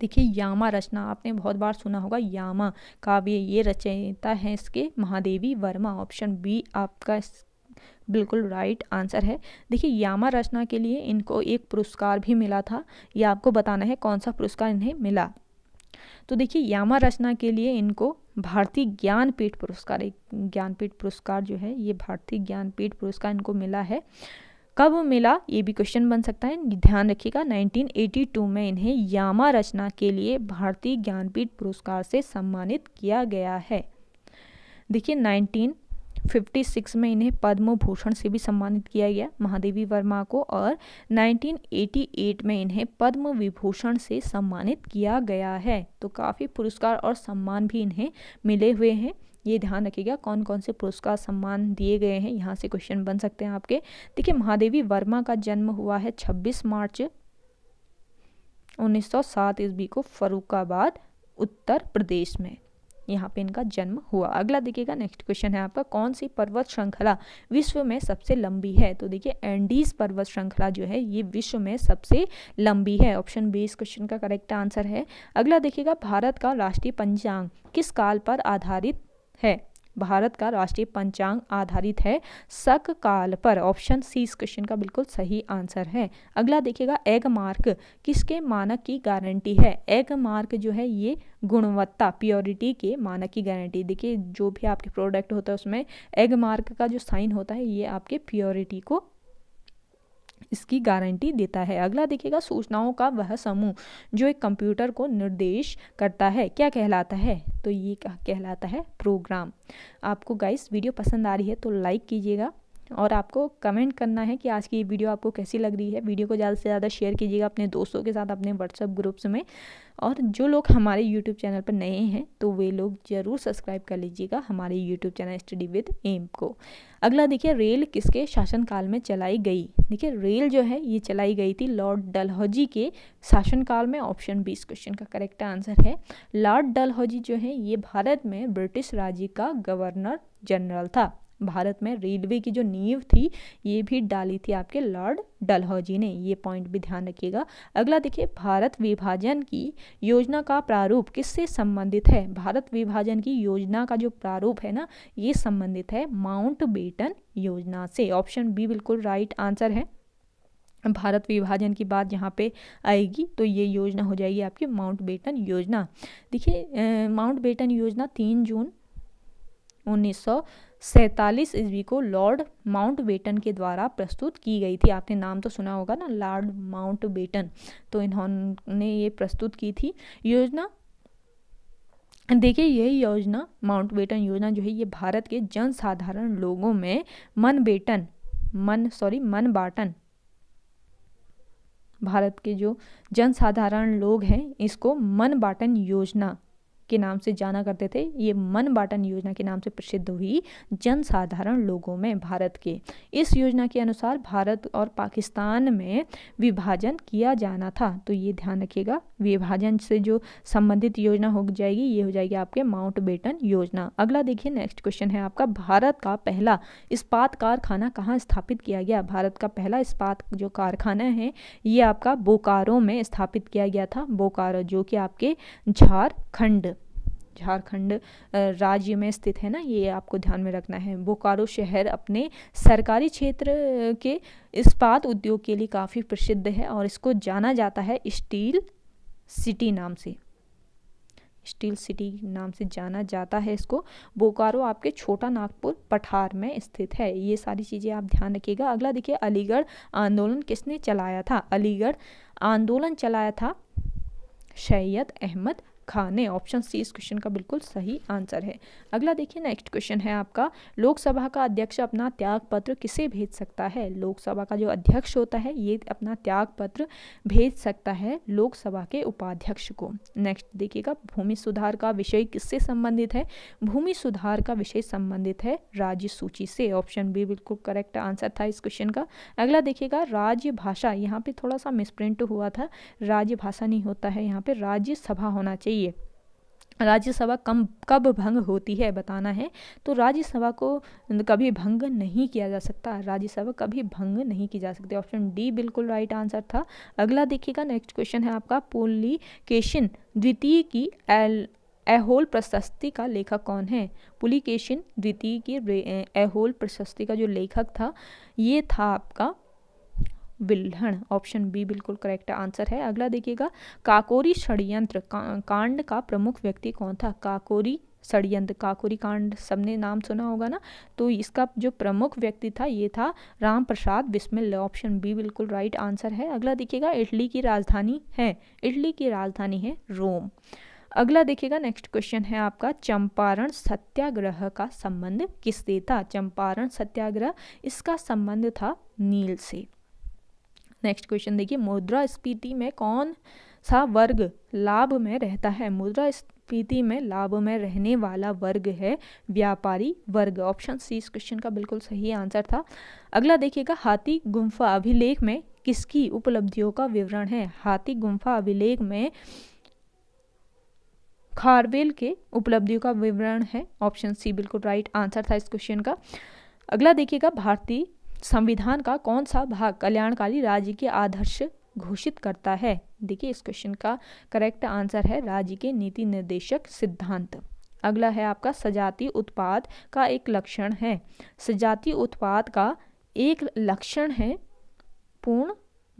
देखिए यामा रचना आपने बहुत बार सुना होगा, यामा काव्य ये रचयिता है इसके महादेवी वर्मा। ऑप्शन बी आपका बिल्कुल राइट आंसर है। देखिए यामा रचना के लिए इनको एक पुरस्कार भी मिला था, ये आपको बताना है कौन सा पुरस्कार इन्हें मिला। तो देखिए यामा रचना के लिए इनको भारतीय ज्ञानपीठ पुरस्कार, एक ज्ञानपीठ पुरस्कार जो है ये भारतीय ज्ञानपीठ पुरस्कार इनको मिला है। कब मिला ये भी क्वेश्चन बन सकता है, ध्यान रखिएगा। नाइनटीन एटी टू में इन्हें यामा रचना के लिए भारतीय ज्ञानपीठ पुरस्कार से सम्मानित किया गया है। देखिए नाइनटीन फिफ्टी सिक्स में इन्हें पद्म भूषण से भी सम्मानित किया गया महादेवी वर्मा को, और नाइनटीन एटी एट में इन्हें पद्म विभूषण से सम्मानित किया गया है। तो काफ़ी पुरस्कार और सम्मान भी इन्हें मिले हुए हैं। ये ध्यान रखिएगा कौन कौन से पुरस्कार सम्मान दिए गए हैं, यहाँ से क्वेश्चन बन सकते हैं आपके। देखिए महादेवी वर्मा का जन्म हुआ है छब्बीस मार्च उन्नीस सौ सात ईस्वी को फर्रुखाबाद उत्तर प्रदेश में, यहाँ पे इनका जन्म हुआ। अगला देखिएगा, नेक्स्ट क्वेश्चन है आपका, कौन सी पर्वत श्रृंखला विश्व में सबसे लंबी है? तो देखिए एंडीज पर्वत श्रृंखला जो है ये विश्व में सबसे लंबी है। ऑप्शन बी इस क्वेश्चन का करेक्ट आंसर है। अगला देखिएगा, भारत का राष्ट्रीय पंचांग किस काल पर आधारित है? भारत का राष्ट्रीय पंचांग आधारित है शक काल पर। ऑप्शन सी इस क्वेश्चन का बिल्कुल सही आंसर है। अगला देखिएगा, एग मार्क किसके मानक की गारंटी है? एग मार्क जो है ये गुणवत्ता, प्योरिटी के मानक की गारंटी। देखिए जो भी आपके प्रोडक्ट होता है उसमें एग मार्क का जो साइन होता है ये आपके प्योरिटी को, इसकी गारंटी देता है। अगला देखिएगा, सूचनाओं का वह समूह जो एक कंप्यूटर को निर्देश करता है क्या कहलाता है? तो ये क्या कहलाता है? प्रोग्राम। आपको गाइस वीडियो पसंद आ रही है तो लाइक कीजिएगा, और आपको कमेंट करना है कि आज की ये वीडियो आपको कैसी लग रही है। वीडियो को ज़्यादा से ज़्यादा शेयर कीजिएगा अपने दोस्तों के साथ, अपने व्हाट्सएप ग्रुप्स में, और जो लोग हमारे यूट्यूब चैनल पर नए हैं तो वे लोग ज़रूर सब्सक्राइब कर लीजिएगा हमारे YouTube channel study with M को। अगला देखिए, रेल किसके शासनकाल में चलाई गई? देखिए रेल जो है ये चलाई गई थी लॉर्ड डलहौजी के शासनकाल में। ऑप्शन बी इस क्वेश्चन का करेक्ट आंसर है। लॉर्ड डलहौजी जो है ये भारत में ब्रिटिश राज्य का गवर्नर जनरल था। भारत में रेलवे की जो नींव थी ये भी डाली थी आपके लॉर्ड डलहौजी ने, ये पॉइंट भी ध्यान रखिएगा। अगला देखिए, भारत विभाजन की योजना का प्रारूप किससे संबंधित है? भारत विभाजन की योजना का जो प्रारूप है ना ये संबंधित है माउंटबेटन योजना से। ऑप्शन बी बिल्कुल राइट आंसर है। भारत विभाजन की बात यहाँ पे आएगी तो ये योजना हो जाएगी आपकी माउंटबेटन योजना। देखिए माउंटबेटन योजना तीन जून उन्नीस सौ सैंतालीस ईस्वी को लॉर्ड माउंटबेटन के द्वारा प्रस्तुत की गई थी। आपने नाम तो सुना होगा ना लॉर्ड माउंटबेटन, तो इन्होंने ये प्रस्तुत की थी योजना। देखिए यही योजना माउंटबेटन योजना जो है ये भारत के जन साधारण लोगों में मनबेटन मन सॉरी मनबाटन भारत के जो जन साधारण लोग हैं इसको मनबाटन योजना के नाम से जाना करते थे। ये मनबाटन योजना के नाम से प्रसिद्ध हुई जन साधारण लोगों में भारत के। इस योजना के अनुसार भारत और पाकिस्तान में विभाजन किया जाना था, तो ये ध्यान रखिएगा। विभाजन से जो संबंधित योजना हो जाएगी ये हो जाएगी आपके माउंटबेटन योजना। अगला देखिए नेक्स्ट क्वेश्चन है आपका, भारत का पहला इस्पात कारखाना कहाँ स्थापित किया गया? भारत का पहला इस्पात जो कारखाना है ये आपका बोकारो में स्थापित किया गया था। बोकारो जो कि आपके झारखंड झारखंड राज्य में स्थित है ना, ये आपको ध्यान में रखना है। बोकारो शहर अपने सरकारी क्षेत्र के इस्पात उद्योग के लिए काफ़ी प्रसिद्ध है और इसको जाना जाता है स्टील सिटी नाम से। स्टील सिटी नाम से जाना जाता है इसको। बोकारो आपके छोटा नागपुर पठार में स्थित है। ये सारी चीज़ें आप ध्यान रखिएगा। अगला देखिए, अलीगढ़ आंदोलन किसने चलाया था? अलीगढ़ आंदोलन चलाया था सैयद अहमद खाने। ऑप्शन सी इस क्वेश्चन का बिल्कुल सही आंसर है। अगला देखिए नेक्स्ट क्वेश्चन है आपका, लोकसभा का अध्यक्ष अपना त्याग पत्र किसे भेज सकता है? लोकसभा का जो अध्यक्ष होता है ये अपना त्याग पत्र भेज सकता है लोकसभा के उपाध्यक्ष को। नेक्स्ट देखिएगा, भूमि सुधार का विषय किससे संबंधित है? भूमि सुधार का विषय संबंधित है राज्य सूची से। ऑप्शन बी बिल्कुल करेक्ट आंसर था इस क्वेश्चन का। अगला देखिएगा, राज्य भाषा, यहाँ पे थोड़ा सा मिसप्रिंट हुआ था, राज्य भाषा नहीं होता है यहाँ पे, राज्यसभा होना चाहिए। राज्यसभा कम कब भंग होती है बताना है, तो राज्यसभा को कभी भंग नहीं किया जा सकता। राज्यसभा कभी भंग नहीं की जा सकती। ऑप्शन डी बिल्कुल राइट आंसर था। अगला देखिएगा नेक्स्ट क्वेश्चन है आपका, पुलिकेशिन द्वितीय की एल ऐहोल प्रशस्ति का लेखक कौन है? पुलिकेशिन द्वितीय की ऐहोल प्रशस्ति का जो लेखक था ये था आपका विल्हण। ऑप्शन बी बिल्कुल करेक्ट आंसर है। अगला देखिएगा, काकोरी षड्यंत्र कांड का प्रमुख व्यक्ति कौन था? काकोरी षड्यंत्र काकोरी कांड सबने नाम सुना होगा ना, तो इसका जो प्रमुख व्यक्ति था ये था राम प्रसाद बिस्मिल। ऑप्शन बी बिल्कुल राइट आंसर है। अगला देखिएगा, इटली की राजधानी है इटली की राजधानी है रोम। अगला देखिएगा नेक्स्ट क्वेश्चन है आपका, चंपारण सत्याग्रह का संबंध किससे था? चंपारण सत्याग्रह इसका संबंध था नील से। नेक्स्ट क्वेश्चन देखिए, मुद्रास्फीति में कौन सा वर्ग लाभ में रहता है? मुद्रास्फीति में लाभ में रहने वाला वर्ग है व्यापारी वर्ग। ऑप्शन सी इस क्वेश्चन का बिल्कुल सही आंसर था। अगला देखिएगा, हाथी गुम्फा अभिलेख में किसकी उपलब्धियों का विवरण है? हाथी गुम्फा अभिलेख में खारवेल के उपलब्धियों का विवरण है। ऑप्शन सी बिल्कुल राइट आंसर था इस क्वेश्चन का। अगला देखिएगा, भारतीय संविधान का कौन सा भाग कल्याणकारी राज्य के आदर्श घोषित करता है? देखिए इस क्वेश्चन का करेक्ट आंसर है राज्य के नीति निर्देशक सिद्धांत। अगला है आपका, सजातीय उत्पाद का एक लक्षण है सजातीय उत्पाद का एक लक्षण है पूर्ण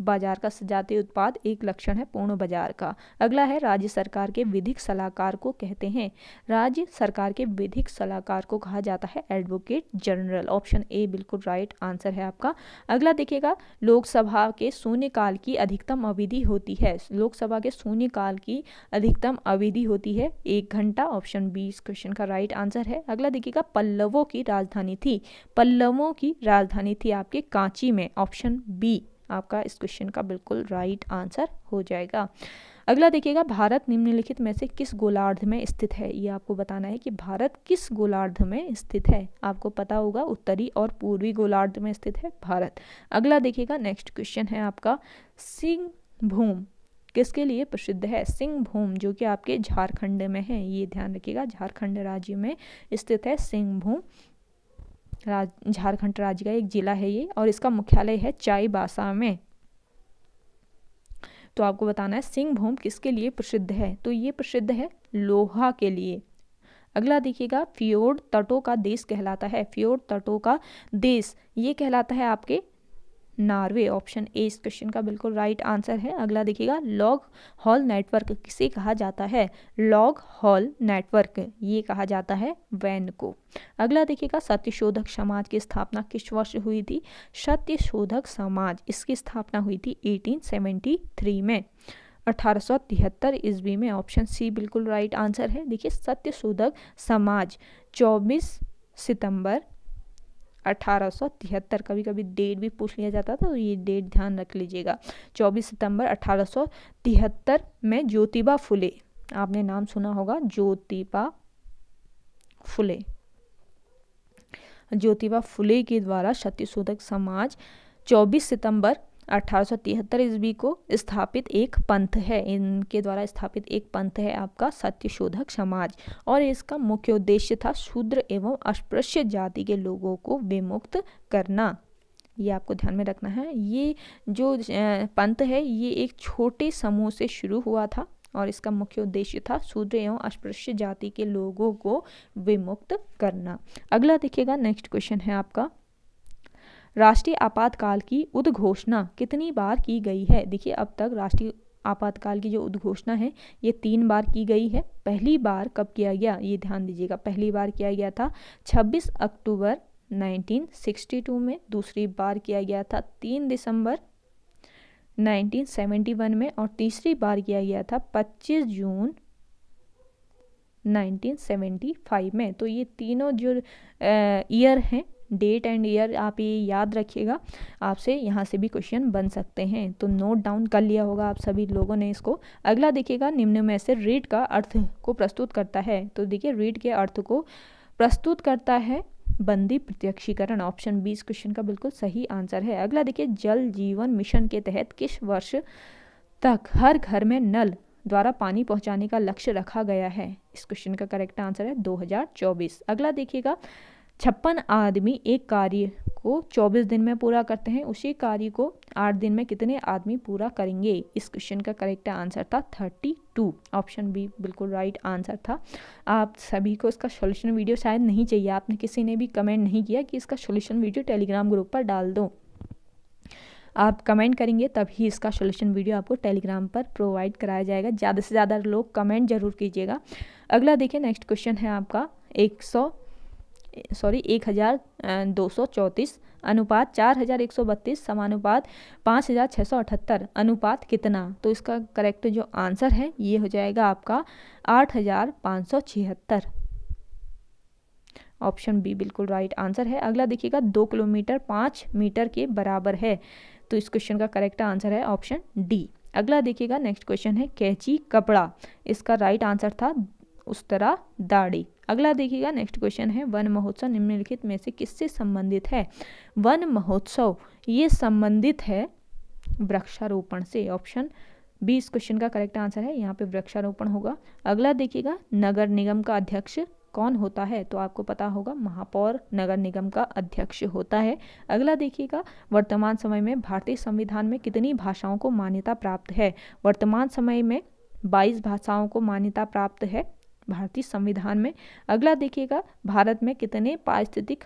बाजार का। सजातीय उत्पाद एक लक्षण है पूर्ण बाजार का। अगला है, राज्य सरकार के विधिक सलाहकार को कहते हैं? राज्य सरकार के विधिक सलाहकार को कहा जाता है एडवोकेट जनरल। ऑप्शन ए बिल्कुल राइट आंसर है आपका। अगला देखिएगा, लोकसभा के शून्यकाल की अधिकतम अवधि होती है लोकसभा के शून्यकाल की अधिकतम अवधि होती है एक घंटा। ऑप्शन बी इस क्वेश्चन का राइट आंसर है। अगला देखिएगा, पल्लवों की राजधानी थी पल्लवों की राजधानी थी आपके कांची में। ऑप्शन बी आपका इस क्वेश्चन का बिल्कुल राइट आंसर हो जाएगा। अगला देखिएगा, भारत निम्नलिखित में से किस गोलार्ध में स्थित है? ये आपको बताना है कि भारत किस गोलार्ध में स्थित है। आपको पता होगा उत्तरी और पूर्वी गोलार्ध में स्थित है भारत। अगला देखिएगा नेक्स्ट क्वेश्चन है आपका, सिंहभूम किसके लिए प्रसिद्ध है? सिंहभूम जो कि आपके झारखंड में है, ये ध्यान रखिएगा, झारखंड राज्य में स्थित है सिंहभूम। राज झारखंड राज्य का एक जिला है ये, और इसका मुख्यालय है चाईबासा में। तो आपको बताना है सिंहभूम किसके लिए प्रसिद्ध है, तो ये प्रसिद्ध है लोहा के लिए। अगला देखिएगा, फियोर्ड तटों का देश कहलाता है, फियोर्ड तटों का देश ये कहलाता है आपके नॉर्वे। ऑप्शन ए इस क्वेश्चन का बिल्कुल राइट आंसर है। अगला देखिएगा, लॉग हॉल नेटवर्क किसे कहा जाता है, लॉग हॉल नेटवर्क ये कहा जाता है वैन को। अगला देखिएगा, सत्यशोधक समाज की स्थापना किस वर्ष हुई थी, सत्यशोधक समाज इसकी स्थापना हुई थी अठारह सौ तिहत्तर में, अठारह सौ तिहत्तर ईस्वी में। ऑप्शन सी बिल्कुल राइट आंसर है। देखिए, सत्यशोधक समाज चौबीस सितंबर अठारह सौ तिहत्तर, कभी कभी डेट भी पूछ लिया जाता था, तो ये डेट ध्यान रख लीजिएगा, चौबीस सितंबर अठारह सौ तिहत्तर में ज्योतिबा फुले, आपने नाम सुना होगा ज्योतिबा फुले, ज्योतिबा फुले के द्वारा सत्यशोधक समाज चौबीस सितंबर अठारह सौ तिहत्तर ईस्वी को स्थापित एक पंथ है, इनके द्वारा स्थापित एक पंथ है आपका सत्यशोधक समाज, और इसका मुख्य उद्देश्य था शूद्र एवं अस्पृश्य जाति के लोगों को विमुक्त करना। ये आपको ध्यान में रखना है। ये जो पंथ है ये एक छोटे समूह से शुरू हुआ था, और इसका मुख्य उद्देश्य था शूद्र एवं अस्पृश्य जाति के लोगों को विमुक्त करना। अगला देखिएगा, नेक्स्ट क्वेश्चन है आपका, राष्ट्रीय आपातकाल की उद्घोषणा कितनी बार की गई है। देखिए, अब तक राष्ट्रीय आपातकाल की जो उद्घोषणा है ये तीन बार की गई है। पहली बार कब किया गया ये ध्यान दीजिएगा, पहली बार किया गया था छब्बीस अक्टूबर उन्नीस सौ बासठ में, दूसरी बार किया गया था तीन दिसंबर उन्नीस सौ इकहत्तर में, और तीसरी बार किया गया था पच्चीस जून उन्नीस सौ पचहत्तर में। तो ये तीनों जो ईयर हैं, डेट एंड ईयर आप ये याद रखिएगा, आपसे यहाँ से भी क्वेश्चन बन सकते हैं, तो नोट डाउन कर लिया होगा आप सभी लोगों ने इसको। अगला देखिएगा, निम्न में से रीड का अर्थ को प्रस्तुत करता है, तो देखिए रीड के अर्थ को प्रस्तुत करता है बंदी प्रत्यक्षीकरण। ऑप्शन बी इस क्वेश्चन का बिल्कुल सही आंसर है। अगला देखिए, जल जीवन मिशन के तहत किस वर्ष तक हर घर में नल द्वारा पानी पहुँचाने का लक्ष्य रखा गया है। इस क्वेश्चन का करेक्ट आंसर है दो हजार चौबीस। अगला देखिएगा, छप्पन आदमी एक कार्य को चौबीस दिन में पूरा करते हैं, उसी कार्य को आठ दिन में कितने आदमी पूरा करेंगे। इस क्वेश्चन का करेक्ट आंसर था बत्तीस। ऑप्शन बी बिल्कुल राइट आंसर था। आप सभी को इसका सॉल्यूशन वीडियो शायद नहीं चाहिए, आपने किसी ने भी कमेंट नहीं किया कि इसका सॉल्यूशन वीडियो टेलीग्राम ग्रुप पर डाल दो। आप कमेंट करेंगे तभी इसका सॉल्यूशन वीडियो आपको टेलीग्राम पर प्रोवाइड कराया जाएगा। ज़्यादा से ज़्यादा लोग कमेंट जरूर कीजिएगा। अगला देखिए, नेक्स्ट क्वेश्चन है आपका एक सौ सॉरी एक हज़ार दो सौ चौंतीस अनुपात चार हज़ार एक सौ बत्तीस समानुपात पाँच हज़ार छः सौ अठहत्तर अनुपात कितना। तो इसका करेक्ट जो आंसर है ये हो जाएगा आपका आठ हज़ार पाँच सौ छिहत्तर। ऑप्शन बी बिल्कुल राइट आंसर है। अगला देखिएगा, दो किलोमीटर पाँच मीटर के बराबर है, तो इस क्वेश्चन का करेक्ट आंसर है ऑप्शन डी। अगला देखिएगा, नेक्स्ट क्वेश्चन है कैंची कपड़ा, इसका राइट आंसर था उस्तरा दाढ़ी। अगला देखिएगा, नेक्स्ट क्वेश्चन है वन महोत्सव निम्नलिखित में से किससे संबंधित है। वन महोत्सव ये संबंधित है वृक्षारोपण से। ऑप्शन बी इस क्वेश्चन का करेक्ट आंसर है, यहाँ पे वृक्षारोपण होगा। अगला देखिएगा, नगर निगम का अध्यक्ष कौन होता है, तो आपको पता होगा महापौर नगर निगम का अध्यक्ष होता है। अगला देखिएगा, वर्तमान समय में भारतीय संविधान में कितनी भाषाओं को मान्यता प्राप्त है। वर्तमान समय में बाईस भाषाओं को मान्यता प्राप्त है भारतीय संविधान में। अगला देखिएगा, भारत में कितने पारिस्थितिक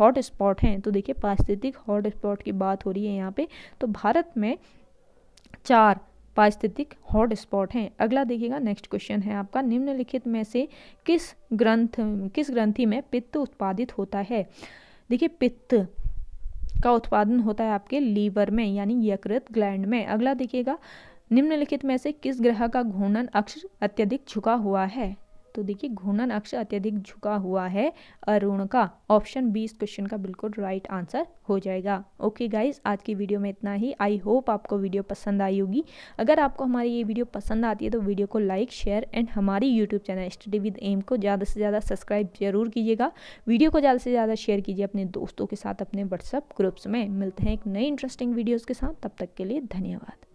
हॉट स्पॉट हैं, तो देखिए पारिस्थितिक हॉट स्पॉट की बात हो रही है यहाँ पे, तो भारत में चार पारिस्थितिक हॉट स्पॉट हैं। अगला देखिएगा, नेक्स्ट क्वेश्चन है आपका, निम्नलिखित में से किस ग्रंथ किस ग्रंथि में पित्त उत्पादित होता है। देखिए, पित्त का उत्पादन होता है आपके लीवर में, यानी यकृत ग्लैंड में। अगला देखिएगा, निम्नलिखित में से किस ग्रह का घूर्णन अक्ष अत्यधिक झुका हुआ है, तो देखिए घूर्णन अक्ष अत्यधिक झुका हुआ है अरुण का। ऑप्शन बी इस क्वेश्चन का बिल्कुल राइट आंसर हो जाएगा। ओके गाइज, आज की वीडियो में इतना ही। आई होप आपको वीडियो पसंद आई होगी। अगर आपको हमारी ये वीडियो पसंद आती है तो वीडियो को लाइक शेयर एंड हमारी YouTube channel study with M को ज़्यादा से ज़्यादा सब्सक्राइब जरूर कीजिएगा। वीडियो को ज़्यादा से ज़्यादा शेयर कीजिए अपने दोस्तों के साथ, अपने व्हाट्सअप ग्रुप्स में। मिलते हैं एक नई इंटरेस्टिंग वीडियोज़ के साथ, तब तक के लिए धन्यवाद।